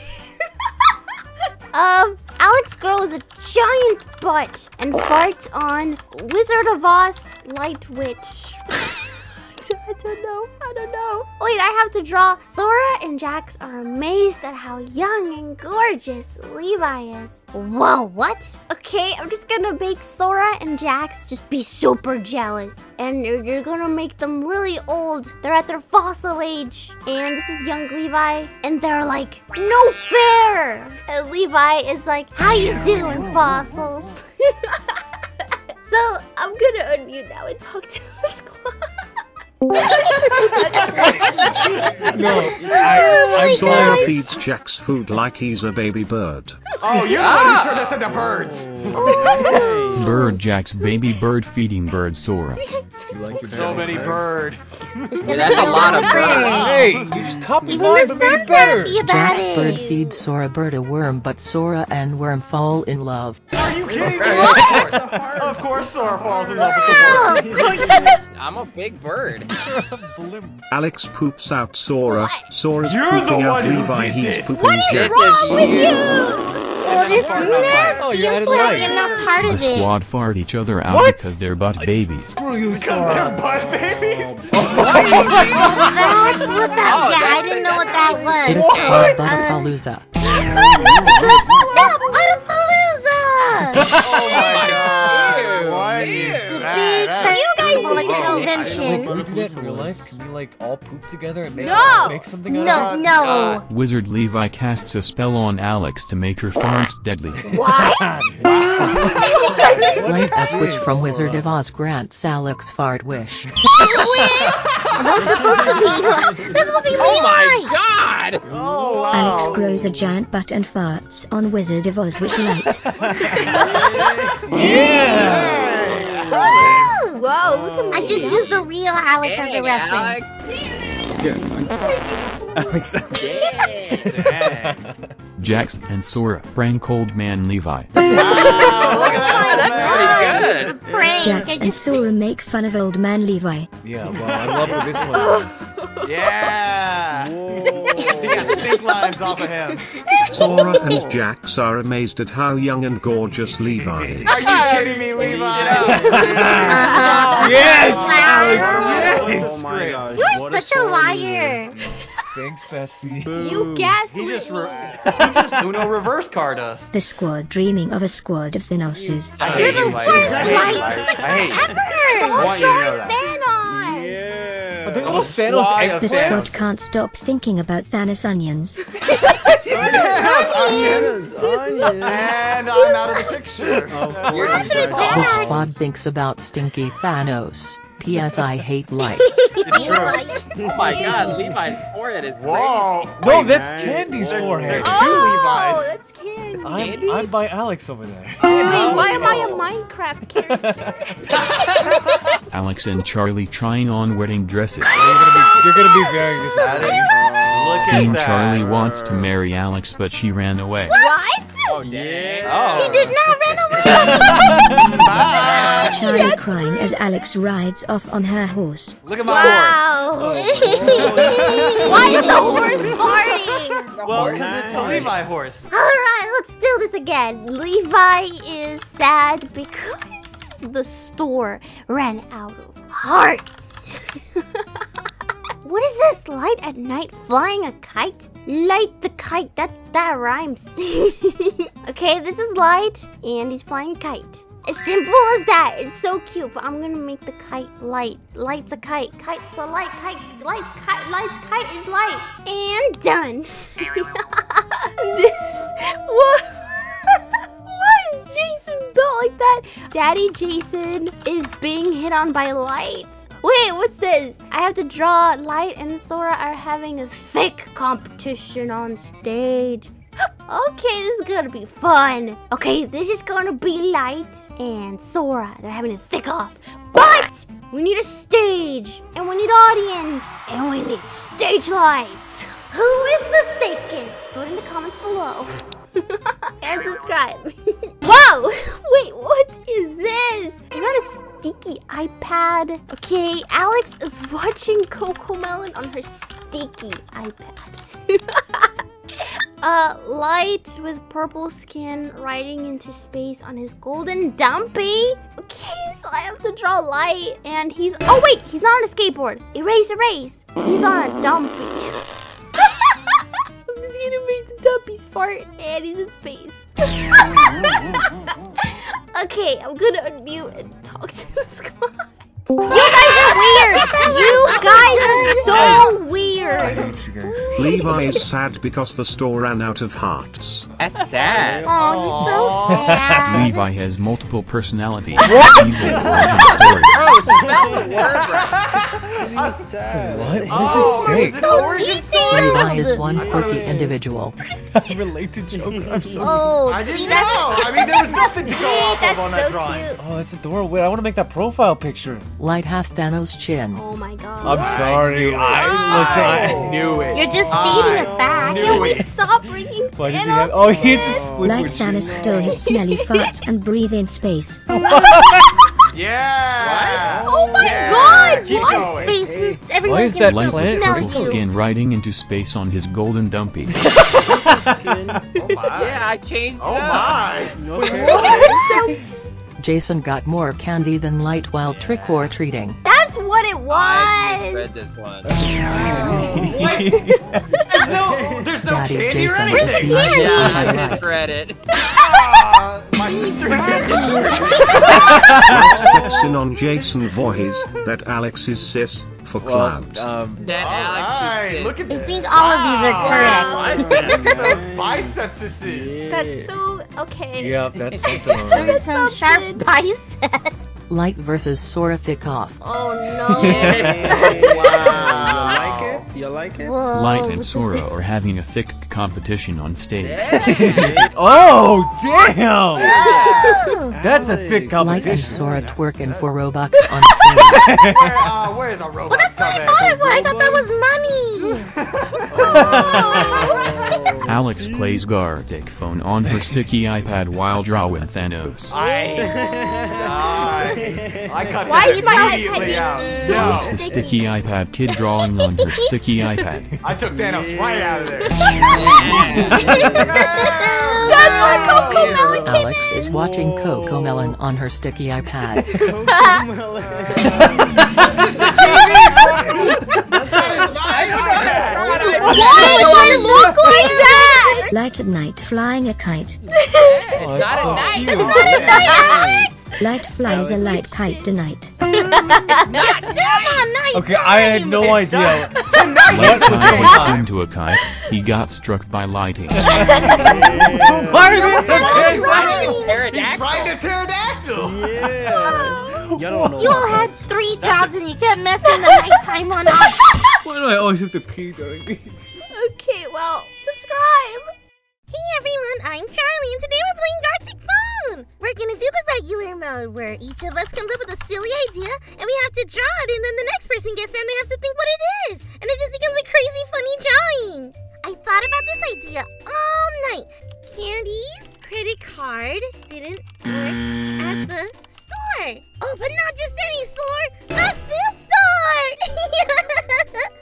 um, Alex grows a giant butt and farts on Wizard of Oz Light Witch. I don't know, I don't know. Wait, I have to draw. Sora and Jax are amazed at how young and gorgeous Levi is. Whoa, what? Okay, I'm just gonna make Sora and Jax just be super jealous. And you're, you're gonna make them really old. They're at their fossil age. And this is young Levi. And they're like, no fair! And Levi is like, how you doing, fossils? So, I'm gonna unmute now and talk to the squad. no, I, Sora feeds Jack's food like he's a baby bird. Oh, you're ah. the one who turned us into birds. Oh. Bird Jack's baby bird feeding bird Sora. You like your so many birds? Bird. Yeah, that's a lot of birds. Hey, you just copied my baby bird. Jack's bird feeds Sora bird a worm, but Sora and worm fall in love. Are you kidding me? Of course, of course Sora falls in love wow. with the worm. I'm a big bird. Alex poops out Sora. What? Sora's You're pooping the one out Levi. He's this. Pooping Jack. What is wrong with you? Oh, this nasty and flipping not part of it. The squad fart each other out what? Because they're butt babies. Screw you, because Sora. They're butt babies? Oh. That's what that was. Yeah, I didn't know what that was. It is called Buttapalooza. That's not Buttapalooza! Oh my god. What is that? Big convention. we do that in real life? Can we like all poop together and make, no! make something out no, of it? No, no. Wizard Levi casts a spell on Alex to make her fonts deadly. What? Light a switch from Wizard of Oz grants Alex fart wish. That's supposed to be. That's supposed to be. Oh my God! Oh, wow. Alex grows a giant butt and farts on Wizard of Oz, which Light. Yeah. Whoa! Whoa! Look at me. I just used the real Alex Dang, as a reference. Alex, yeah. Jax and Sora prank old man Levi. Wow, look at that. That's pretty good. It's a prank. Jax and Sora make fun of old man Levi. Yeah, well, I love what this one is. Yeah. Whoa. She got stink lines off of him. Sora and Jax are amazed at how young and gorgeous Levi is. Are you kidding me, Levi? uh-huh. Yes, Alex. Yes. Oh my gosh. You're what such a liar. Thanks, bestie. Boom. You guessed. He just, re he just Uno reverse card us. The squad dreaming of a squad of Thanoses. I You're the light. worst light ever. Stop drawing Thanos. Yeah. Are they all Thanos? The squad can't stop thinking about Thanos onions. Onions. Onions. Onions. And I'm out of the picture. Oh, You're not the squad thinks about stinky Thanos. P S I hate Light. It's true. Oh my God, Levi's forehead is Whoa. crazy. No, that's Candy's there, forehead. There's two oh, Levi's. That's Candy. It's Candy? I'm, I'm by Alex over there. Oh, wait, why am I a Minecraft character? Alex and Charlie trying on wedding dresses. You're going to be very excited. Team that. Charlie wants to marry Alex, but she ran away. What? Oh, yeah. Oh. She did not run away! Bye. Charlie crying as Alex rides off on her horse. Look at my wow. horse! Oh. Why is the horse farting? Well, because it's a Levi horse. Alright, let's do this again. Levi is sad because the store ran out of hearts. What is this? Light at night flying a kite? Light the kite. That that rhymes. Okay, this is Light, and he's flying a kite. As simple as that. It's so cute, but I'm gonna make the kite light. Light's a kite. Kite's a light. Kite. Light's kite. Light's kite is light. And done. This what? Why is Jason built like that? Daddy Jason is being hit on by Light. Wait, what's this? I have to draw. Light and Sora are having a thick competition on stage. Okay, this is gonna be fun. Okay, this is gonna be Light and Sora. They're having a thick off. But we need a stage, and we need audience, and we need stage lights. Who is the thickest? Vote in the comments below. And subscribe. Whoa! Wait, what is this? Is that a sticky iPad? Okay, Alex is watching Coco Melon on her sticky iPad. uh, Light with purple skin riding into space on his golden dumpy. Okay, so I have to draw Light, and he's oh wait, he's not on a skateboard. Erase, erase. He's on a dumpy. Gonna make the dumpies fart, and he's in space. Okay, I'm gonna unmute and talk to the squad. You guys are weird! You guys are so weird! I hate you guys. Levi is sad because the store ran out of hearts. That's sad. Oh, he's so sad. Levi has multiple personalities. What? Oh, it's not the word, right? He's so sad. What? What oh, is this so detailed! Levi is one quirky individual. I related to you. I'm sorry. Oh, I didn't see, know! I mean, there was nothing to go off of on so that drawing. Cute. Oh, that's adorable. Wait, I want to make that profile picture. Light has Thanos' chin. Oh my God. I'm sorry. I, I, listen, I knew it. You're just stating a fact. Can we stop bringing Thanos? He have, oh, he's a Squidward. Light Thanos stole his smelly farts and breathe in space. Yeah! What? Oh my yeah. God! Keep what? Space, hey. Everyone Why is that plant purple skin riding into space on his golden dumpy? Skin. Oh my. Yeah, I changed oh it up. my! No what? Jason got more candy than Light while yeah. trick or treating. That's what it was. I just read this one. Oh. There's no, there's no Daddy Candy Jason. Where's the candy? Yeah, I misread it. uh, my sister's Question on Jason Voorhees that Alex is cis for clout. Well, um, that Alex right, look at I this. think all wow. of these are correct. Look at those biceps. Yeah. That's so okay. Yep, that's something. There's some so sharp good. biceps. Light versus Sora thick off. Oh no! Hey, wow. You like it? You like it? Whoa. Light and Sora are having a thick competition on stage. Damn. Oh damn! That's a thick competition. Light and Sora twerking for Robux on stage. Where, uh, where is the Robux? Well, that's what I thought it was. I thought that was money. Oh. Alex plays Gartic phone on her sticky iPad while drawing Thanos. I. I cut Why is my iPad out. so no. sticky? The sticky iPad kid drawing on her sticky iPad. I took Thanos right out of there. That's where Coco Melon came Alex in. is watching Coco Melon on her sticky iPad. Coco Melon. That's the T V. That's Why would I look like that? Light at night, flying a kite. Oh, not so at night. It's not at night, Alex. Light flies a light kite tonight. It's not night. Okay, I had no idea. Light was going into a kite. He got struck by lightning. Why are you pterodactyl? He's riding a pterodactyl. Yeah. You don't know. You all had three jobs and you kept messing the nighttime one up. Why do I always have to pee during these? Okay, well, subscribe. Hey everyone, I'm Charlie, and today we're playing Gartic Phone! We're gonna do the regular mode, where each of us comes up with a silly idea, and we have to draw it, and then the next person gets it, and they have to think what it is! And it just becomes a crazy, funny drawing! I thought about this idea all night. Candy's credit card didn't work at the store. Oh, but not just any store, the soup store!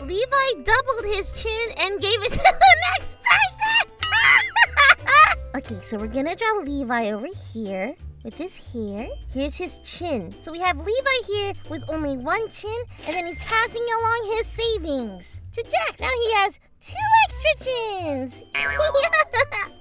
Levi doubled his chin and gave it to the next person! Okay, so we're gonna draw Levi over here with his hair. Here's his chin. So we have Levi here with only one chin, and then he's passing along his savings to Jax. Now he has two extra chins.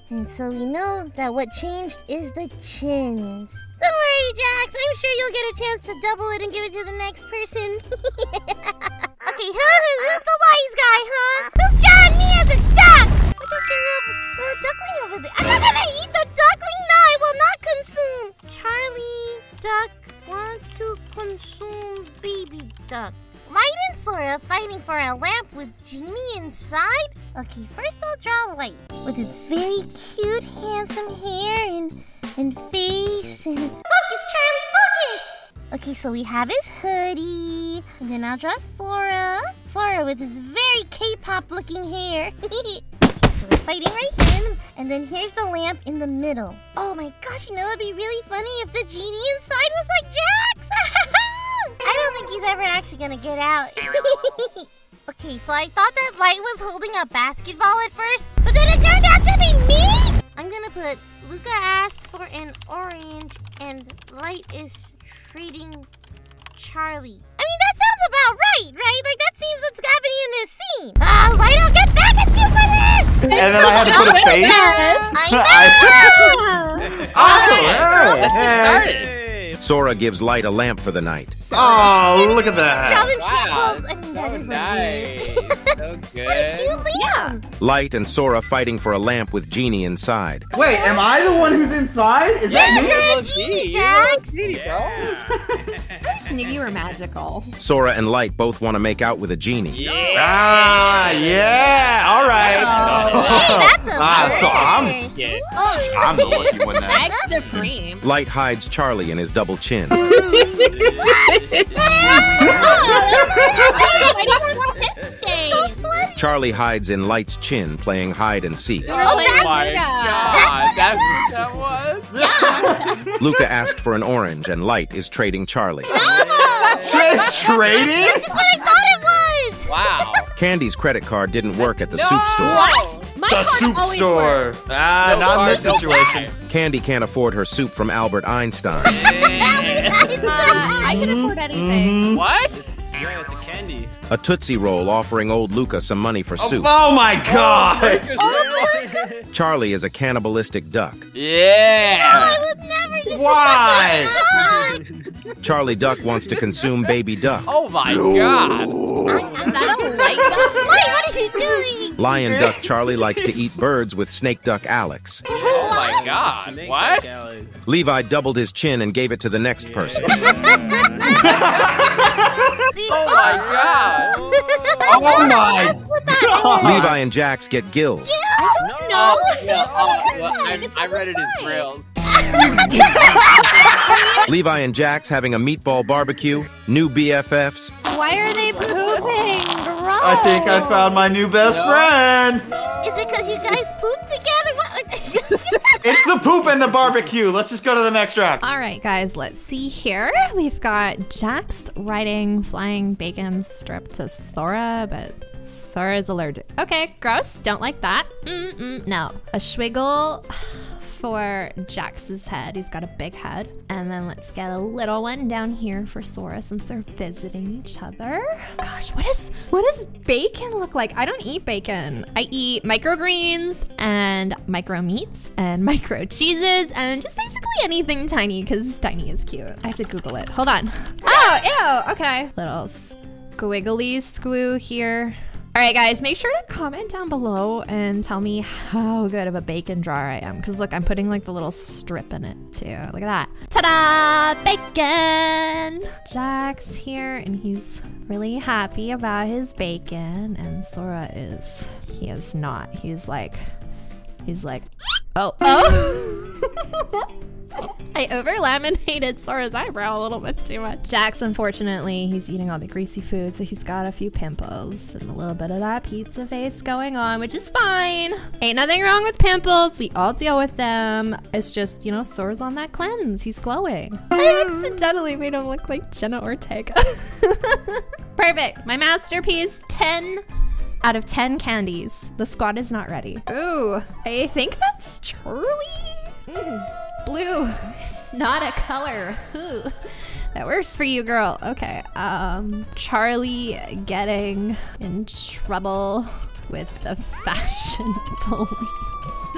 And so we know that what changed is the chins. Don't worry, Jax. I'm sure you'll get a chance to double it and give it to the next person. Okay, who's the wise guy, huh? Who's drawing me as a duck? There's a little, little duckling over there. I'm not gonna eat the duckling! No, I will not consume! Charlie Duck wants to consume baby duck. Light and Sora fighting for a lamp with Genie inside? Okay, first I'll draw Light. With its very cute, handsome hair and, and face and... Focus, Charlie, focus! Okay, so we have his hoodie. And then I'll draw Sora. Sora with his very K-pop looking hair. So we're fighting right here, and then here's the lamp in the middle. Oh my gosh, you know it'd be really funny if the genie inside was like Jax! I don't think he's ever actually gonna get out. Okay, so I thought that Light was holding a basketball at first, but then it turned out to be me! I'm gonna put, Luca asked for an orange, and Light is treating Charlie. I mean, that sounds about right, right? Like, that seems what's happening in this scene. Uh, Light, I'll get back at you for this! And then I had to put a face? I know! Oh, alright! Let's get started! Sora gives Light a lamp for the night. Oh, look at that! Wow, I mean, that is nice. So good. What a cute lamp! Yeah. Light and Sora fighting for a lamp with Genie inside. Wait, am I the one who's inside? Is yeah, that me? You're a Genie, Jax! You're a Genie, bro. I just knew you were magical. Sora and Light both want to make out with a Genie. Yeah. Ah, yeah! Alright! Oh. Hey, that's a ah, so I'm, yeah. oh. I'm the lucky one now. I'm supreme. Light hides Charlie in his double chin. Charlie hides in Light's chin, playing hide and seek. Oh, oh my God! That's what that was. Yeah. Luca asked for an orange, and Light is trading Charlie. No. Just trading? That's just what I thought it was. Wow. Candy's credit card didn't work at the no. soup store. What? My the soup store. Worked. Ah, no, not in this situation. Candy can't afford her soup from Albert Einstein. Yeah. uh, I can afford anything. Mm-hmm. What? Yeah, that's a candy. A Tootsie Roll offering old Luca some money for oh, soup. Oh my God! Oh my Charlie is a cannibalistic duck. Yeah! No, I would never disrespect Why? Duck. Charlie Duck wants to consume baby duck. Oh my no. god! I, I'm not a light duck. Wait, what is he doing? Lion Duck Charlie likes to eat birds with Snake Duck Alex. Oh my god, Snake what? Alex. Levi doubled his chin and gave it to the next yeah. person. See, oh, oh my god! Oh my god! Levi and Jax get gills. Gills? No! no. no. Oh, well, I, I read it as grills. Levi and Jax having a meatball barbecue, new B F Fs. Why are they pooping? Gross. I think I found my new best no. friend. Is it because you guys pooped together? It's the poop and the barbecue. Let's just go to the next round. All right, guys, let's see here. We've got Jax riding flying bacon strip to Sora, but Sora's allergic. Okay, gross. Don't like that. Mm-mm, no. A swiggle for Jax's head. He's got a big head. And then let's get a little one down here for Sora since they're visiting each other. Gosh, what is what does bacon look like? I don't eat bacon. I eat microgreens and micro meats and micro cheeses and just basically anything tiny because tiny is cute. I have to Google it. Hold on. Oh, ew. Okay. Little squiggly squoo here. All right, guys, make sure to comment down below and tell me how good of a bacon drawer I am. Because look, I'm putting like the little strip in it too. Look at that. Ta-da, bacon! Jax here, and he's really happy about his bacon. And Sora is, he is not. He's like, he's like, oh, oh. I over-laminated Sora's eyebrow a little bit too much. Jax, unfortunately, he's eating all the greasy food, so he's got a few pimples and a little bit of that pizza face going on, which is fine. Ain't nothing wrong with pimples. We all deal with them. It's just, you know, Sora's on that cleanse. He's glowing. I accidentally made him look like Jenna Ortega. Perfect. My masterpiece, ten out of ten candies. The squad is not ready. Ooh, I think that's Charlie. Mm. Blue, it's not a color. Ooh, that works for you, girl. Okay, um, Charlie getting in trouble with the fashion police.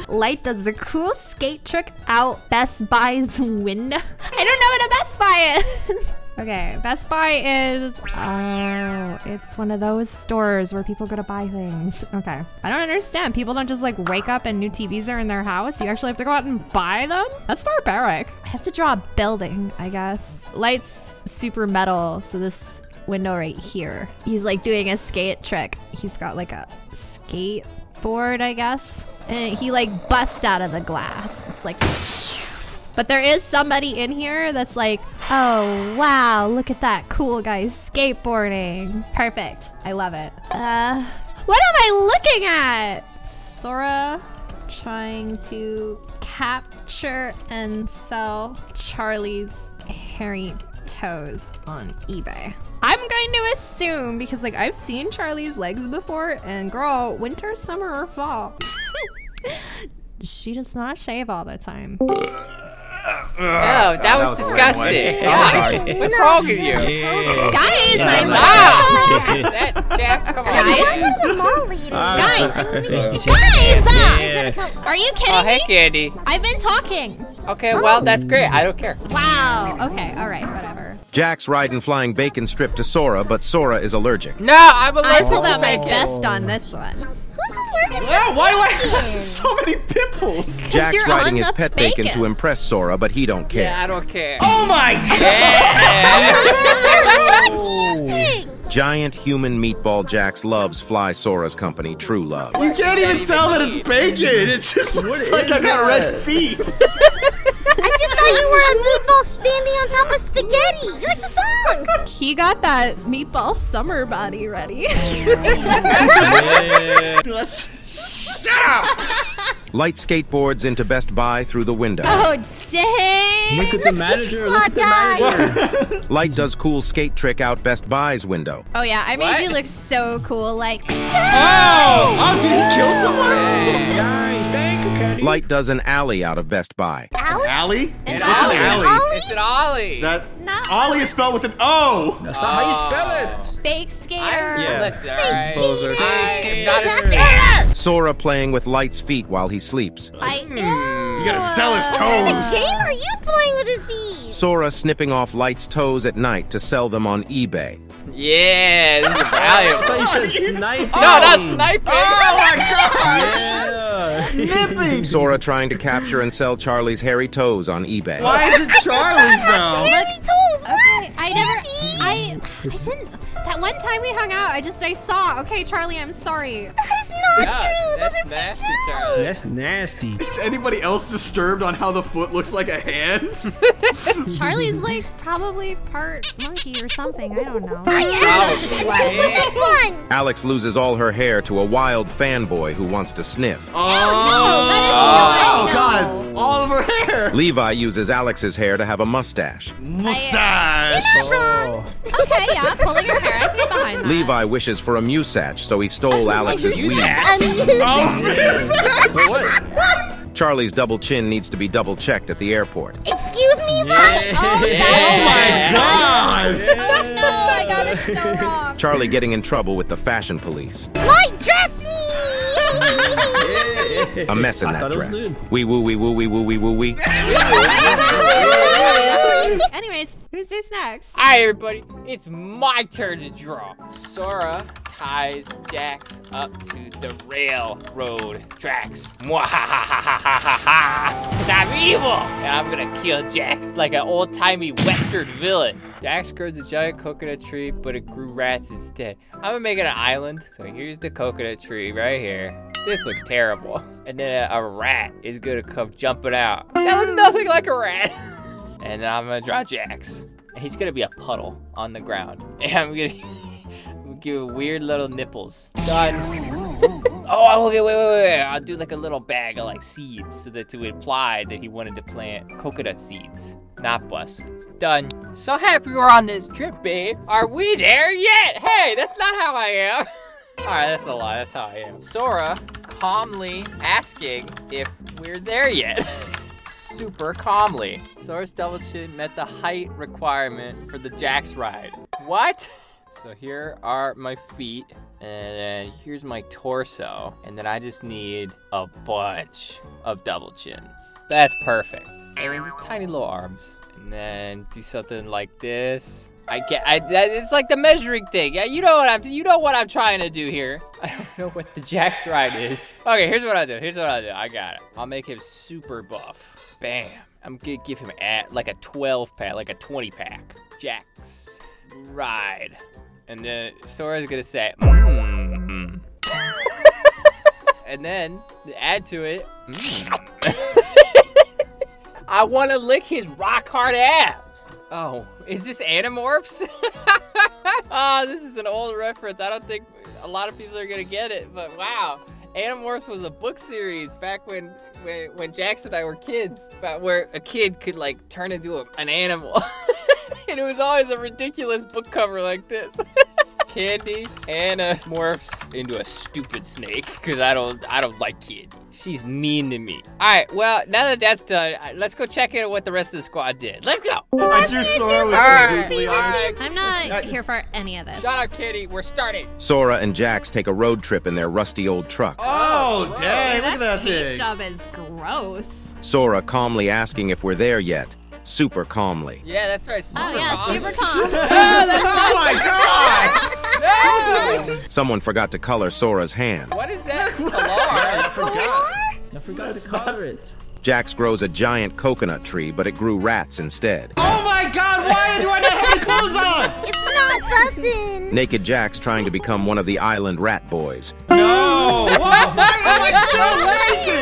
Light does the cool skate trick out Best Buy's window. I don't know what a Best Buy is. Okay, Best Buy is, oh, it's one of those stores where people go to buy things. Okay, I don't understand. People don't just like wake up and new T Vs are in their house. You actually have to go out and buy them? That's barbaric. I have to draw a building, I guess. Light's super metal, so this window right here. He's like doing a skate trick. He's got like a skateboard, I guess. And he like busts out of the glass. It's like... But there is somebody in here that's like, oh, wow, look at that cool guy skateboarding. Perfect. I love it. Uh, what am I looking at? Sora trying to capture and sell Charlie's hairy toes on eBay. I'm going to assume, because like I've seen Charlie's legs before, and girl, winter, summer, or fall. She does not shave all the time. Oh, that, that was, was disgusting. Yeah. What's no, wrong with you? Yeah. Guys, yeah. I'm not. That Jax, come on. Guys, guys, guys, uh, yeah. Are you kidding oh, me? Hey, Candy. I've been talking. Okay, well, oh. that's great. I don't care. Wow. Okay, all right, whatever. Jax riding flying bacon strip to Sora, but Sora is allergic. No, I'm allergic. I pulled out my best on this one. Yeah, why do I have so many pimples? Jax riding his pet bacon. bacon to impress Sora, but he don't care. Yeah, I don't care. Oh my god! Yeah. Giant human meatball Jax loves fly Sora's company, True Love. You can't even tell that it's bacon. It just looks like I got red feet. I just thought you were a meatball standing on top of spaghetti. You like the song. He got that meatball summer body ready. Let's shut up. Light skateboards into Best Buy through the window. Oh, dang. Look at the manager. Look at the manager. Light does cool skate trick out Best Buy's window. Oh, yeah. I made what? you look so cool. Like, oh, oh did he kill someone? Nice. Thank you. Light does an alley out of Best Buy. Alley? An alley? An alley. An alley. It's an alley. That no. Ollie is spelled with an O. That's not oh. how you spell it. Fake skater. Yeah. Fake skater. Fake skater. Sora playing with Light's feet while he sleeps. Light. Mm. You gotta sell his toes. What kind of game are you playing with his feet? Sora snipping off Light's toes at night to sell them on eBay. Yeah, this is valuable. I thought you said sniping. Oh. No, not sniping. Oh my god! Yeah. Snipping. Sora trying to capture and sell Charlie's hairy toes on eBay. Why is it Charlie's though? Hairy toes? What? Okay. I never. I. I didn't. That one time we hung out, I just I saw. Okay, Charlie, I'm sorry. That's not yeah, true. That's Those are nasty, Charlie. That's nasty. Is anybody else disturbed on how the foot looks like a hand? Charlie's like probably part monkey or something. I don't know. Alex loses all her hair to a wild fanboy who wants to sniff. Oh, no, that is oh, no. God, all of her hair. Levi uses Alex's hair to have a mustache. Mustache. I, you're not wrong. Oh. Okay, yeah, pulling your hair. I can get behind that. Levi wishes for a musatch, so he stole Alex's weed. Oh, Charlie's double chin needs to be double checked at the airport. Excuse me, Light? Yeah. Oh, yeah. Oh my god! Yeah. No, I got it so wrong. Charlie getting in trouble with the fashion police. Light dressed me! A mess in I that dress. Wee woo wee woo wee woo wee woo wee. Anyways, who's this next? Hi everybody, it's my turn to draw. Sora ties Jax up to the railroad tracks. Mwahahahahahaha! Cause I'm evil! And I'm gonna kill Jax like an old-timey western villain. Jax grows a giant coconut tree, but it grew rats instead. I'm gonna make it an island. So here's the coconut tree right here. This looks terrible. And then a, a rat is gonna come jumping out. That looks nothing like a rat. And then I'm gonna draw Jax. And he's gonna be a puddle on the ground. And I'm gonna give weird little nipples. Done. Oh, okay, wait, wait, wait. I'll do like a little bag of like seeds so that to imply that he wanted to plant coconut seeds, not bust. Done. So happy we're on this trip, babe. Are we there yet? Hey, that's not how I am. All right, that's a lie, that's how I am. Sora calmly asking if we're there yet. Super calmly. Sora's double chin met the height requirement for the Jax ride. What? So here are my feet, and then here's my torso, and then I just need a bunch of double chins. That's perfect. And then just tiny little arms. And then do something like this. I get, I, that, it's like the measuring thing. Yeah, you know what I'm, you know what I'm trying to do here. I don't know what the Jax ride is. Okay, here's what I do. Here's what I do. I got it. I'll make him super buff. Bam. I'm gonna give him at like a twelve pack, like a twenty pack. Jax ride. And then Sora's gonna say. Mm-hmm. And then add to it. Mm. I want to lick his rock hard abs. Oh, is this Animorphs? Oh, this is an old reference. I don't think a lot of people are gonna get it, but wow. Animorphs was a book series back when when, when Jax and I were kids, about where a kid could like turn into a, an animal. And it was always a ridiculous book cover like this. Candy Anna morphs into a stupid snake because I don't I don't like Candy. She's mean to me. All right, well, now that that's done, let's go check in on what the rest of the squad did. Let's go. Let's just all right. Right. I'm not, not here for any of this. Shut up, Kitty. We're starting. Sora and Jax take a road trip in their rusty old truck. Oh, oh dang, look at that thing. That job is gross. Sora calmly asking if we're there yet. Super calmly. Yeah, that's right. Super oh, yeah, calm. Super calm. No, oh my god! No! Someone forgot to color Sora's hand. What is that? Color? I forgot. I forgot that's to color it. Jax grows a giant coconut tree, but it grew rats instead. Oh my god, why do I not have any clothes on? It's not buzzing. Naked Jax trying to become one of the island rat boys. No! Whoa, why am I so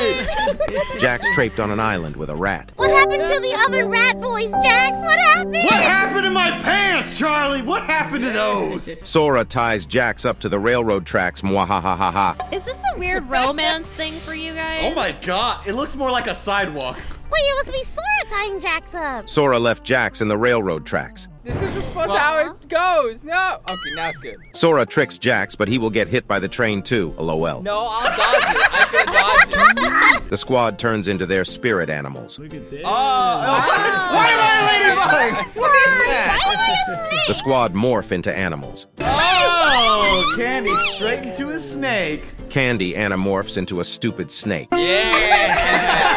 naked? Jax trapped on an island with a rat. What happened to the other rat boys, Jax? What happened? What happened to my pants, Charlie? What happened to those? Sora ties Jax up to the railroad tracks. Mwahahaha. Is this a weird romance thing for you guys? Oh my god, it looks more like a sidewalk. Wait, it must be Sora tying Jax up. Sora left Jax in the railroad tracks. This isn't supposed to how it goes. No. Okay, now it's good. Sora tricks Jax, but he will get hit by the train too. LOL. No, I'll dodge it. I could have dodged it. The squad turns into their spirit animals. Look at this. Oh. Oh. What am I, ladybug? What is that? Why am I a snake? The squad morph into animals. Oh, Candy straight into a snake. Candy anamorphs into a stupid snake. Yeah.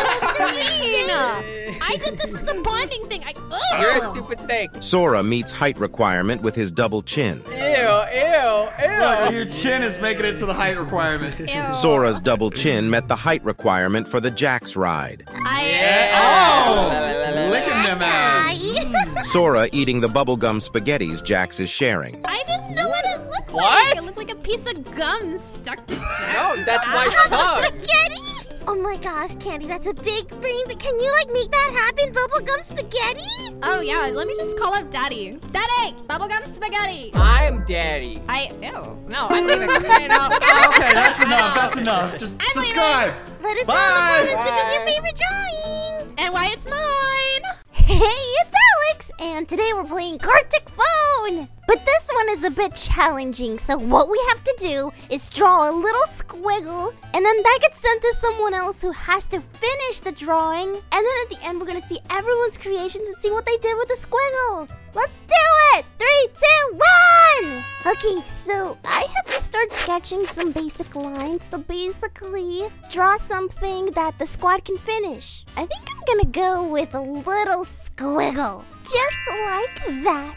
I did this as a bonding thing. I, oh. You're a stupid snake. Sora meets height requirement with his double chin. Ew, ew, ew. Look, your chin is making it to the height requirement. Ew. Sora's double chin met the height requirement for the Jax ride. I, yeah. Oh, licking them out. Sora eating the bubblegum spaghettis Jax is sharing. I didn't know what it looked what? like. It looked like a piece of gum stuck to Jax. No, that's my tongue. Spaghetti? Oh my gosh, Candy, that's a big brain, but can you, like, make that happen? Bubblegum spaghetti? Oh, yeah, let me just call up Daddy. Daddy! Bubblegum spaghetti! I'm Daddy. I, ew. No, I'm leaving. Okay, that's enough, that's enough. Just I'm subscribe. Leaving. Let us Bye. know in the comments Bye. which is your favorite drawing. And why it's mine. Hey, it's Alex, and today we're playing Gartic Phone. But this one is a bit challenging, so what we have to do is draw a little squiggle, and then that gets sent to someone else who has to finish the drawing, and then at the end we're gonna see everyone's creations and see what they did with the squiggles. Let's do it! Three, two, one! Okay, so I have to start sketching some basic lines, so basically draw something that the squad can finish. I think I'm gonna go with a little squiggle, just like that.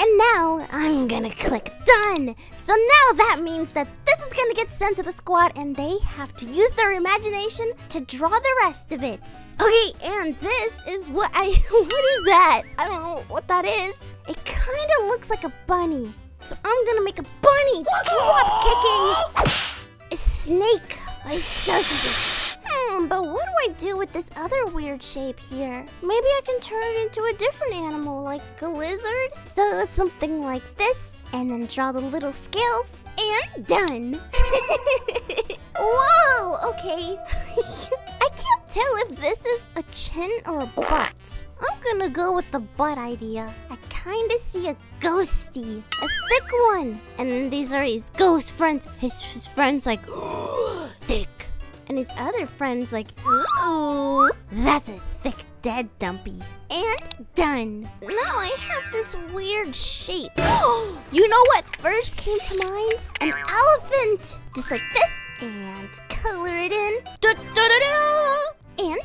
And now, I'm gonna click done! So now that means that this is gonna get sent to the squad and they have to use their imagination to draw the rest of it. Okay, and this is what I... What is that? I don't know what that is. It kinda looks like a bunny. So I'm gonna make a bunny drop kicking a snake. I so Hmm, but what do I do with this other weird shape here? Maybe I can turn it into a different animal, like a lizard? So something like this, and then draw the little scales, and done! Whoa, okay. I can't tell if this is a chin or a butt. I'm gonna go with the butt idea. I kinda see a ghosty, a thick one. And then these are his ghost friends. His, his friends like, thick. And his other friend's like, ooh, that's a thick dead dumpy. And done. Now I have this weird shape. You know what first came to mind? An elephant. Just like this. And color it in. Da, da, da, da. And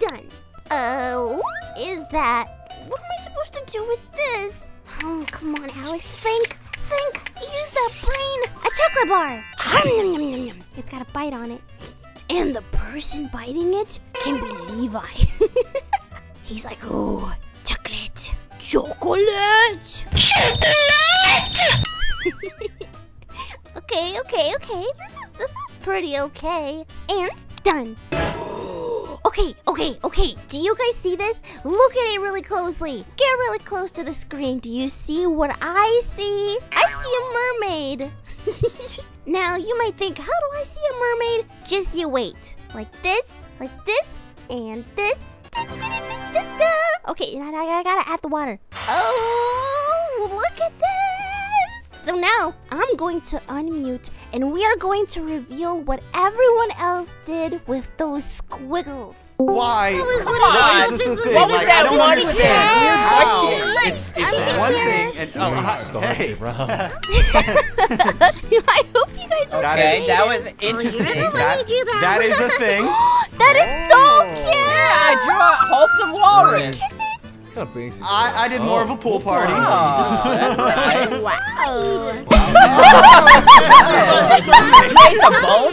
done. Oh, uh, is that? What am I supposed to do with this? Oh, come on, Alex, think. Think. Use that brain. A chocolate bar. Nom, nom, nom, nom. It's got a bite on it. And the person biting it can be Levi. He's like, oh, chocolate. Chocolate! Chocolate! Okay, okay, okay. This is this is pretty okay. And done. Okay, okay, okay. Do you guys see this? Look at it really closely. Get really close to the screen. Do you see what I see? I see a mermaid. Now, you might think, how do I see a mermaid? Just you wait. Like this, like this, and this. Da, da, da, da, da, da. Okay, now I gotta add the water. Oh, look at this. So now, I'm going to unmute, and we are going to reveal what everyone else did with those squiggles. Why? Was Come on. Is this a thing? What was like, that I don't understand. Yeah. It's, it's I'm one thing. And, oh, hi, hey. I hope you guys were okay, okay. That was interesting. Oh, that, that. that is a thing. That is so cute. Yeah, I drew a wholesome walrus. Kiss it. It's kind of basic. I, I did oh. more of a pool party. Oh, that's nice.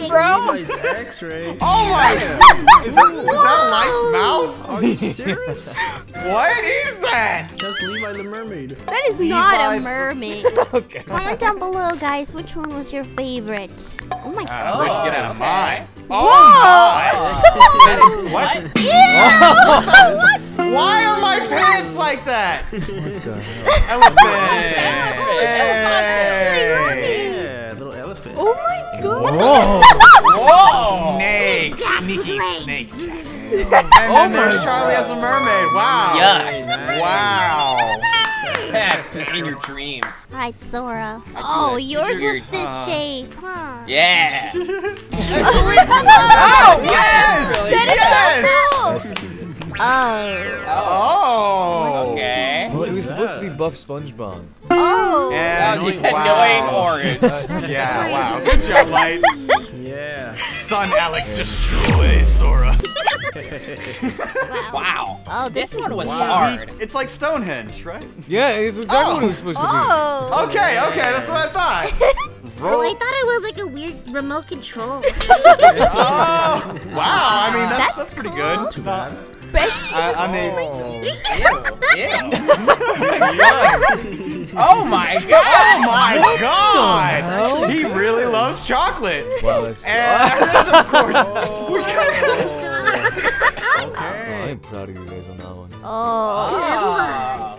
Wow. X-ray. Oh my! Is that, is that Light's mouth? Are you serious? What is that? That's Levi the mermaid. That is Levi. Not a mermaid. Okay. Comment down below, guys, which one was your favorite? Oh my god! Let's get out of mine. Oh my! What? Ew! What? Why are my pants like that? What the hell? Elephant! Hey! Yeah, little elephant. Oh my god! What the Whoa! Snake! Sneaky snake! And then there's Charlie as a mermaid. Wow! Yuck! Wow! in your dreams. All right, Sora. Oh, yours was this shape, huh? Yeah. Oh, yes! That is so cool! That's cute. Oh. Oh. Okay. Well, it was supposed to be buff SpongeBob. Oh. Annoying orange. Yeah, wow. Good job, Light. Yeah. Son Alex destroys Sora. Wow. Oh, this, this one was wow. hard. It's like Stonehenge, right? Yeah, it's exactly oh. what it was supposed to oh. be. Oh. Okay, okay, that's what I thought. Roll. Oh, I thought it was like a weird remote control. Oh, wow, I mean, that's, that's, that's pretty cool. good. Too bad. Best uh, I mean, oh. Ew. Ew. Ew. Oh my god! Oh my what god! He really loves chocolate. Well, it's and of course. Oh. Okay. Oh, I'm proud of you guys on that one. Oh.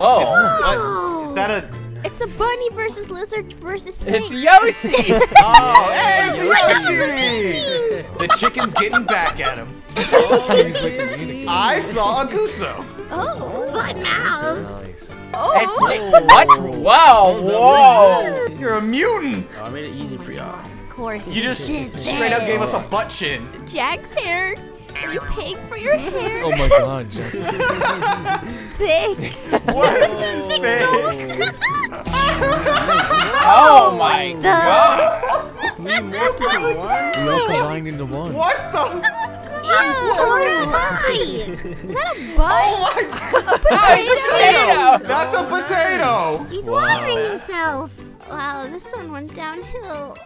Oh. oh. Is, is that a? It's a bunny versus lizard versus snake. It's Yoshi! Oh, hey, it's Yoshi! The chicken's getting back at him. Oh, I saw a goose, though. Oh, but now. Nice. Oh. It's, what? Whoa, whoa. You're a mutant. Oh, I made it easy for y'all. Of course. You just straight up gave us a butt chin. Jack's hair. Are you paying for your hair? Oh my god, Jax. Big. What? Big ghost. Oh my the... god. We worked into one. We all combined into one. What the? That was gross. Ew, what? Is that a bug? Oh my god. A potato. That's a potato. He's wow. watering himself. Wow, this one went downhill.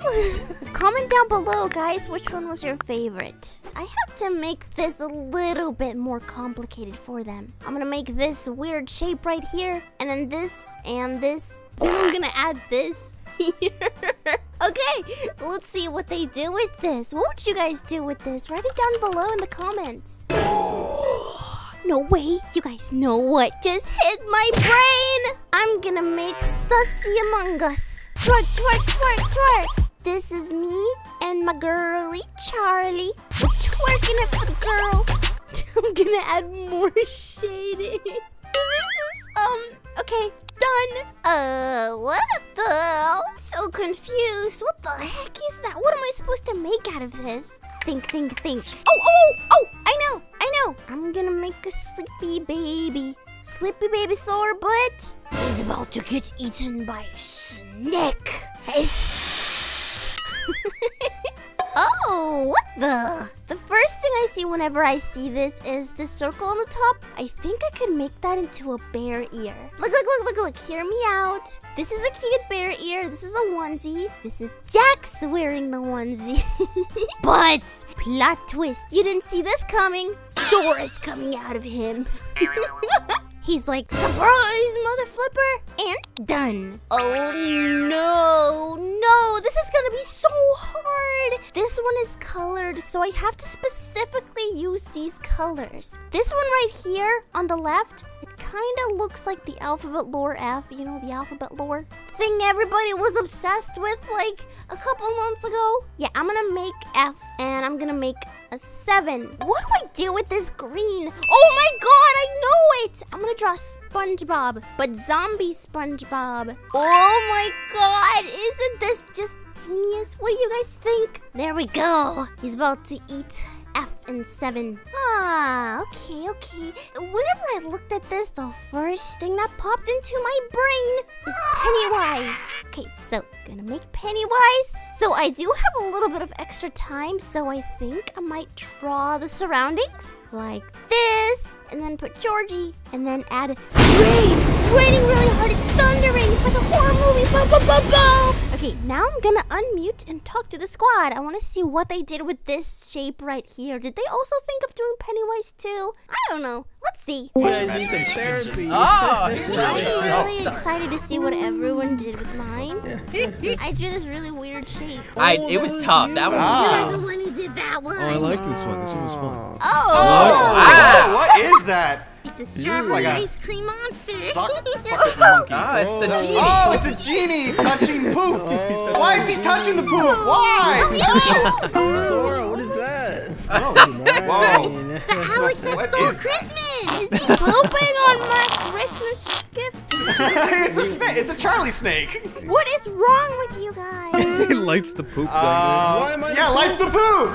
Comment down below, guys, which one was your favorite. I have to make this a little bit more complicated for them. I'm gonna make this weird shape right here, and then this, and this. Then I'm gonna add this here. Okay, let's see what they do with this. What would you guys do with this? Write it down below in the comments. No way, you guys know what just hit my brain! I'm gonna make Sussy Among Us. Twerk, twerk, twerk, twerk! This is me and my girly Charlie. We're twerking it for the girls. I'm gonna add more shading. This is, um, okay, done. Uh, what the? I'm so confused. What the heck is that? What am I supposed to make out of this? Think, think, think. Oh, oh, oh, I know, I know. I'm gonna make a sleepy baby. Sleepy baby Sora, but he's about to get eaten by a snake. Oh, what the? The first thing I see whenever I see this is this circle on the top. I think I could make that into a bear ear. Look, look, look, look, look, hear me out. This is a cute bear ear. This is a onesie. This is Jax wearing the onesie. But, plot twist, you didn't see this coming. Sora's coming out of him. He's like, surprise, mother flipper, and done. Oh no, no, this is gonna be so hard. This one is colored, so I have to specifically use these colors. This one right here on the left, it kinda looks like the Alphabet Lore F, you know, the Alphabet Lore thing everybody was obsessed with like a couple months ago. Yeah, I'm gonna make F, and I'm gonna make a seven. What do I do with this green? Oh my god, I know it! I'm gonna draw SpongeBob, but zombie SpongeBob. Oh my god, isn't this just genius? What do you guys think? There we go. He's about to eat F and seven. Ah, okay, okay. Whenever I looked at this, the first thing that popped into my brain is Pennywise. Okay, so gonna make Pennywise. So I do have a little bit of extra time, so I think I might draw the surroundings like this, and then put Georgie, and then add rain. It's raining really hard. It's thundering. It's like a horror movie. Boom, boom, boom, boom. Okay, now I'm gonna unmute and talk to the squad. I want to see what they did with this shape right here. Did they also think of doing Pennywise too? I don't know. Let's see. Yeah, some therapy. Oh, really, really excited to see what everyone did with mine. I drew this really weird shape. Oh, I, it was tough. You. That one. Wow. You're the one who did that one. Oh, I like this one. This one was fun. Oh. Oh, wow. What is that? It's a strawberry like ice cream monster. Suck, monkey. Oh, it's the genie. Oh, it's a genie touching poop. Oh. Why is he touching the poop? Why? Oh, yeah. Sora, what is that? Oh, whoa. It's the Alex that what stole Christmas. Is he pooping on my Christmas gifts? It's a snake. It's a Charlie snake. What is wrong with you guys? He lights the poop. Uh, Why am I yeah, lights the poop.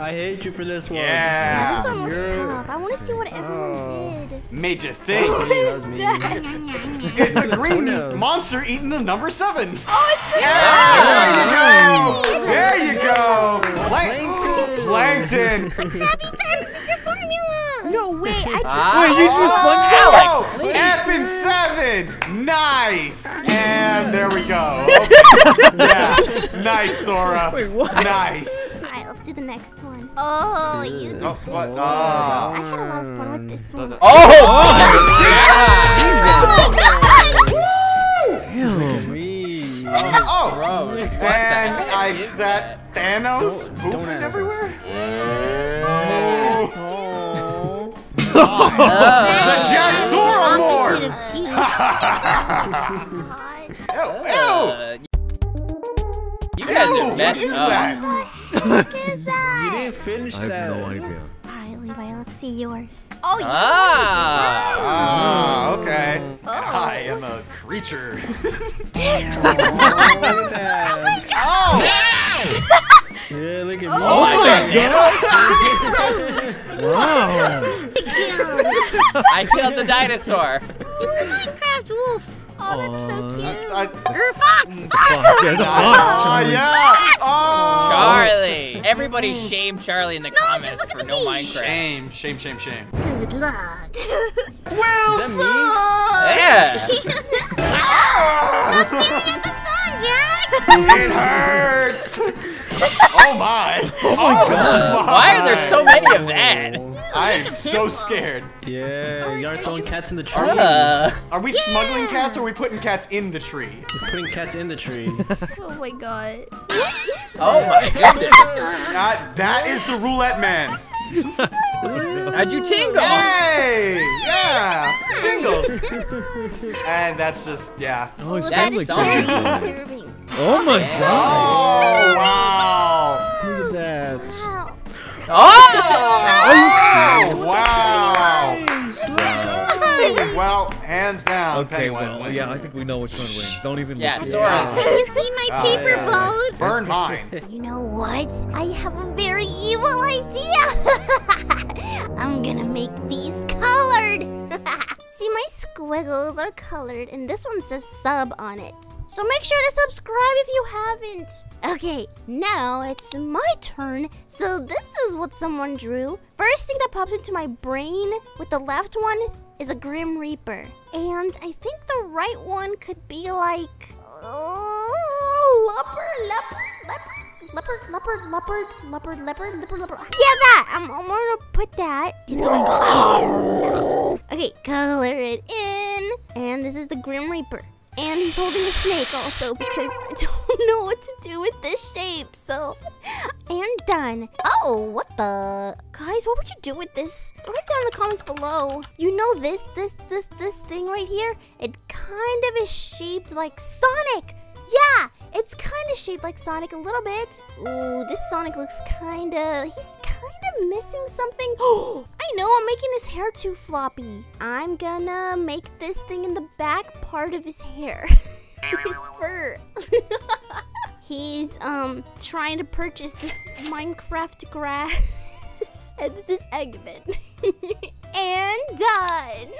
I hate you for this one. Yeah. Yeah, this one was You're... tough. I want to see what everyone oh. did. Made you think. What is that? It's a green monster eating the number seven. Oh, it's the yeah. There you go. There you go. Plankton. Plankton. Happy fantasy formula. No way! I just ah, wait, you just oh, SpongeBob. F and seven. Nice. And there we go. Yeah. Nice, Sora. Wait, what? Nice. All right, let's do the next one. Oh, you did oh, this what? one. Oh. I had a lot of fun with this one. Oh! Oh! Damn. Damn. Damn. Oh! Bro, and I that, that Thanos pooping everywhere. Yeah. Oh. Oh, the Jax Sora more! Ew! You guys are messed up. What the heck is that? You didn't finish that. I have no idea. Alright, Levi, let's see yours. Oh, you Ah! Ah, okay. Oh. I am a creature. Oh! Yeah, look at oh me. Oh my god! Wow! I killed the dinosaur. It's a Minecraft wolf. Oh, that's so cute. Uh, uh, or a fox. Fox. fox. There's a fox. Charlie. Oh, yeah. Oh. Charlie. Everybody shame Charlie in the no, comments for the no beach. Minecraft. Shame, shame, shame, shame. Good luck. Wilson. Yeah. Stop staring at the sun, Jack. It hurts. Oh my! Oh my oh god! My. Why are there so many of that? I am so scared. Yeah, you are throwing cats in the tree. Uh, are we yeah. smuggling cats or are we putting cats in the tree? We're putting cats in the tree. Oh my god. What is oh that? my goodness. That, that is the roulette man. How'd you tingle? Hey! Yeah! Tingles! And that's just, yeah. Oh, it's that is so disturbing. Oh my oh, god! Wow! Look at that! Wow. Oh! Oh! Wow! Wow. Nice. Wow. Well, hands down. Okay, Pennywise well, wins. Yeah, I think we know which one wins. Don't even. Yeah, look. Sora. Have you seen my paper uh, yeah. boat? Burn mine. You know what? I have a very evil idea. I'm gonna make these colored. See, my squiggles are colored, and this one says sub on it. So make sure to subscribe if you haven't. Okay, now it's my turn. So this is what someone drew. First thing that pops into my brain with the left one is a Grim Reaper. And I think the right one could be like... Oh, leopard, leopard, leopard. Leopard, leopard, leopard, leopard, leopard, leopard, leopard. Yeah, that! I'm, I'm gonna put that. He's going. Okay, color it in. And this is the Grim Reaper. And he's holding a snake also because I don't know what to do with this shape, so. And done. Oh, what the? Guys, what would you do with this? Write it down in the comments below. You know this, this, this, this thing right here? It kind of is shaped like Sonic. Yeah! It's kind of shaped like Sonic a little bit. Ooh, this Sonic looks kind of... He's kind of missing something. Oh, I know, I'm making his hair too floppy. I'm gonna make this thing in the back part of his hair. His fur. He's um trying to purchase this Minecraft grass. And this is Eggman. And done.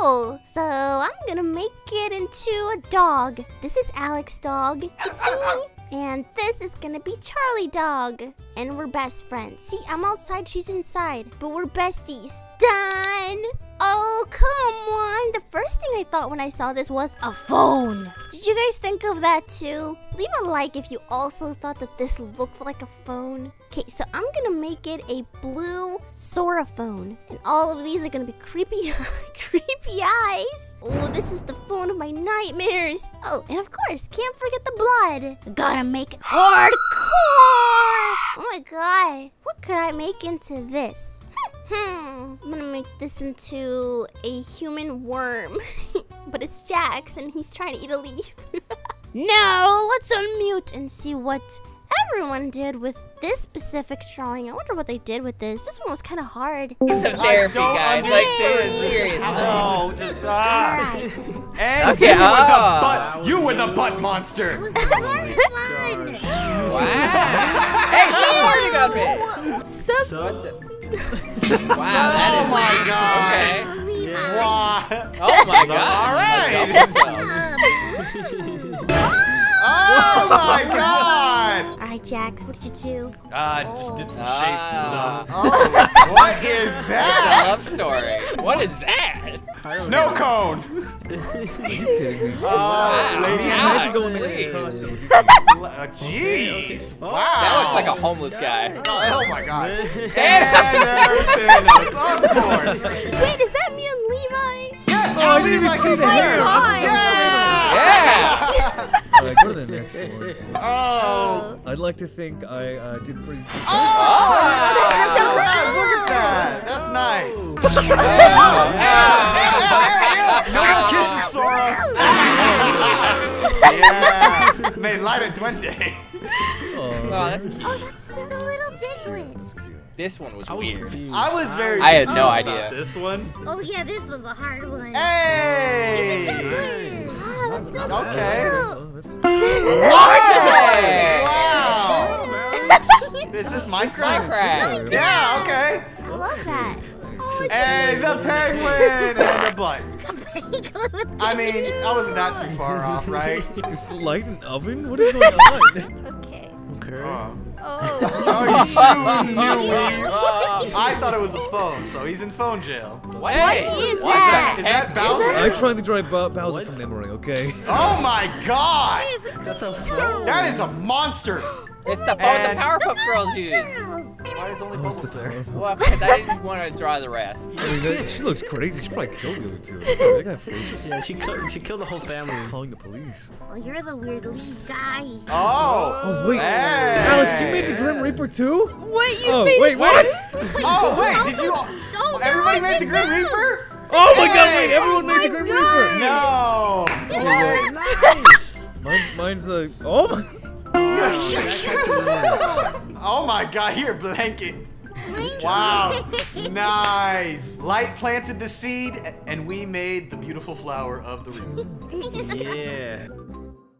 Oh, so I'm gonna make it into a dog. This is Alex dog. It's me. And this is gonna be Charlie dog. And we're best friends. See, I'm outside, she's inside. But we're besties. Done! Oh, come on. The first thing I thought when I saw this was a phone. Did you guys think of that too? Leave a like if you also thought that this looked like a phone. Okay, so I'm gonna make it a blue Sora phone. And all of these are gonna be creepy, creepy eyes. Oh, this is the phone of my nightmares. Oh, and of course, can't forget the blood. Gotta make it hardcore. Oh my god. What could I make into this? Hmm, I'm gonna make this into a human worm. But it's Jax and he's trying to eat a leaf. Now, let's unmute and see what everyone did with this specific drawing. I wonder what they did with this. This one was kind of hard. It's a therapy guy. Like, seriously. Oh, just ah. And okay, you, oh. were the butt, you were the butt monster. That was the hardest one. Wow. Hey, stop farting on me. Subs. Wow, that is. Oh my god. Okay. Wow. Oh my god. All right. Oh my god! Alright, Jax, what did you do? Uh, oh. just did some shapes uh. and stuff. Oh, what is that? A love story. What is that? Snow cone! Oh, wow. Ladies, magical in the costume. Jeez. Wow. That looks like a homeless guy. Oh, oh my god. And there's Thanos, of course. Wait, is that me and Levi? Yes, oh, I didn't even see the hair. Yeah! Yeah! All right, go to the next one. Oh! I'd like to think I uh, did pretty good. Oh! That's so nice! Look at that! That's nice! No kisses, Sora! Yeah! May light it one day. Oh, that's cute. Oh, that's so the little diglets. This one was, I was weird. Confused. I was very I had no idea. This one? Oh, yeah, this was a hard one. Hey! It's a duckling! Wow, that's so cool. Okay. What? Wow! This is Minecraft. Minecraft. Yeah, okay. I love that. Oh, hey, the penguin and the butt. I mean, I wasn't that too far off, right? It's light an oven? What is going on? Okay. Okay. Uh, oh. Oh, you knew it. Uh, I thought it was a phone, so he's in phone jail. What, hey, what is what that? Is that Bowser? I tried to drive Bowser from memory, okay? Oh my god! That's a phone. That is a monster. It's the phone and the Powerpuff the Girls used. Why is only Bubbles oh, there? Well, because I didn't want to draw the rest. I mean, that, she looks crazy. She probably killed the other two. They got freezes. Yeah, she killed, she killed the whole family. Calling the police. Well, you're the weird lead guy. Oh. Oh wait, hey. Alex, you made the Grim Reaper too? What you oh, made? Wait, what? Wait, oh wait, also, did you? All, oh, everybody no, made the Grim too. Reaper? Oh my hey. God! Wait, everyone oh made the Grim Reaper. No. Mine's mine's like oh my. Oh my god, here, blanket. Wow. Nice. Light planted the seed, and we made the beautiful flower of the reaper. Yeah.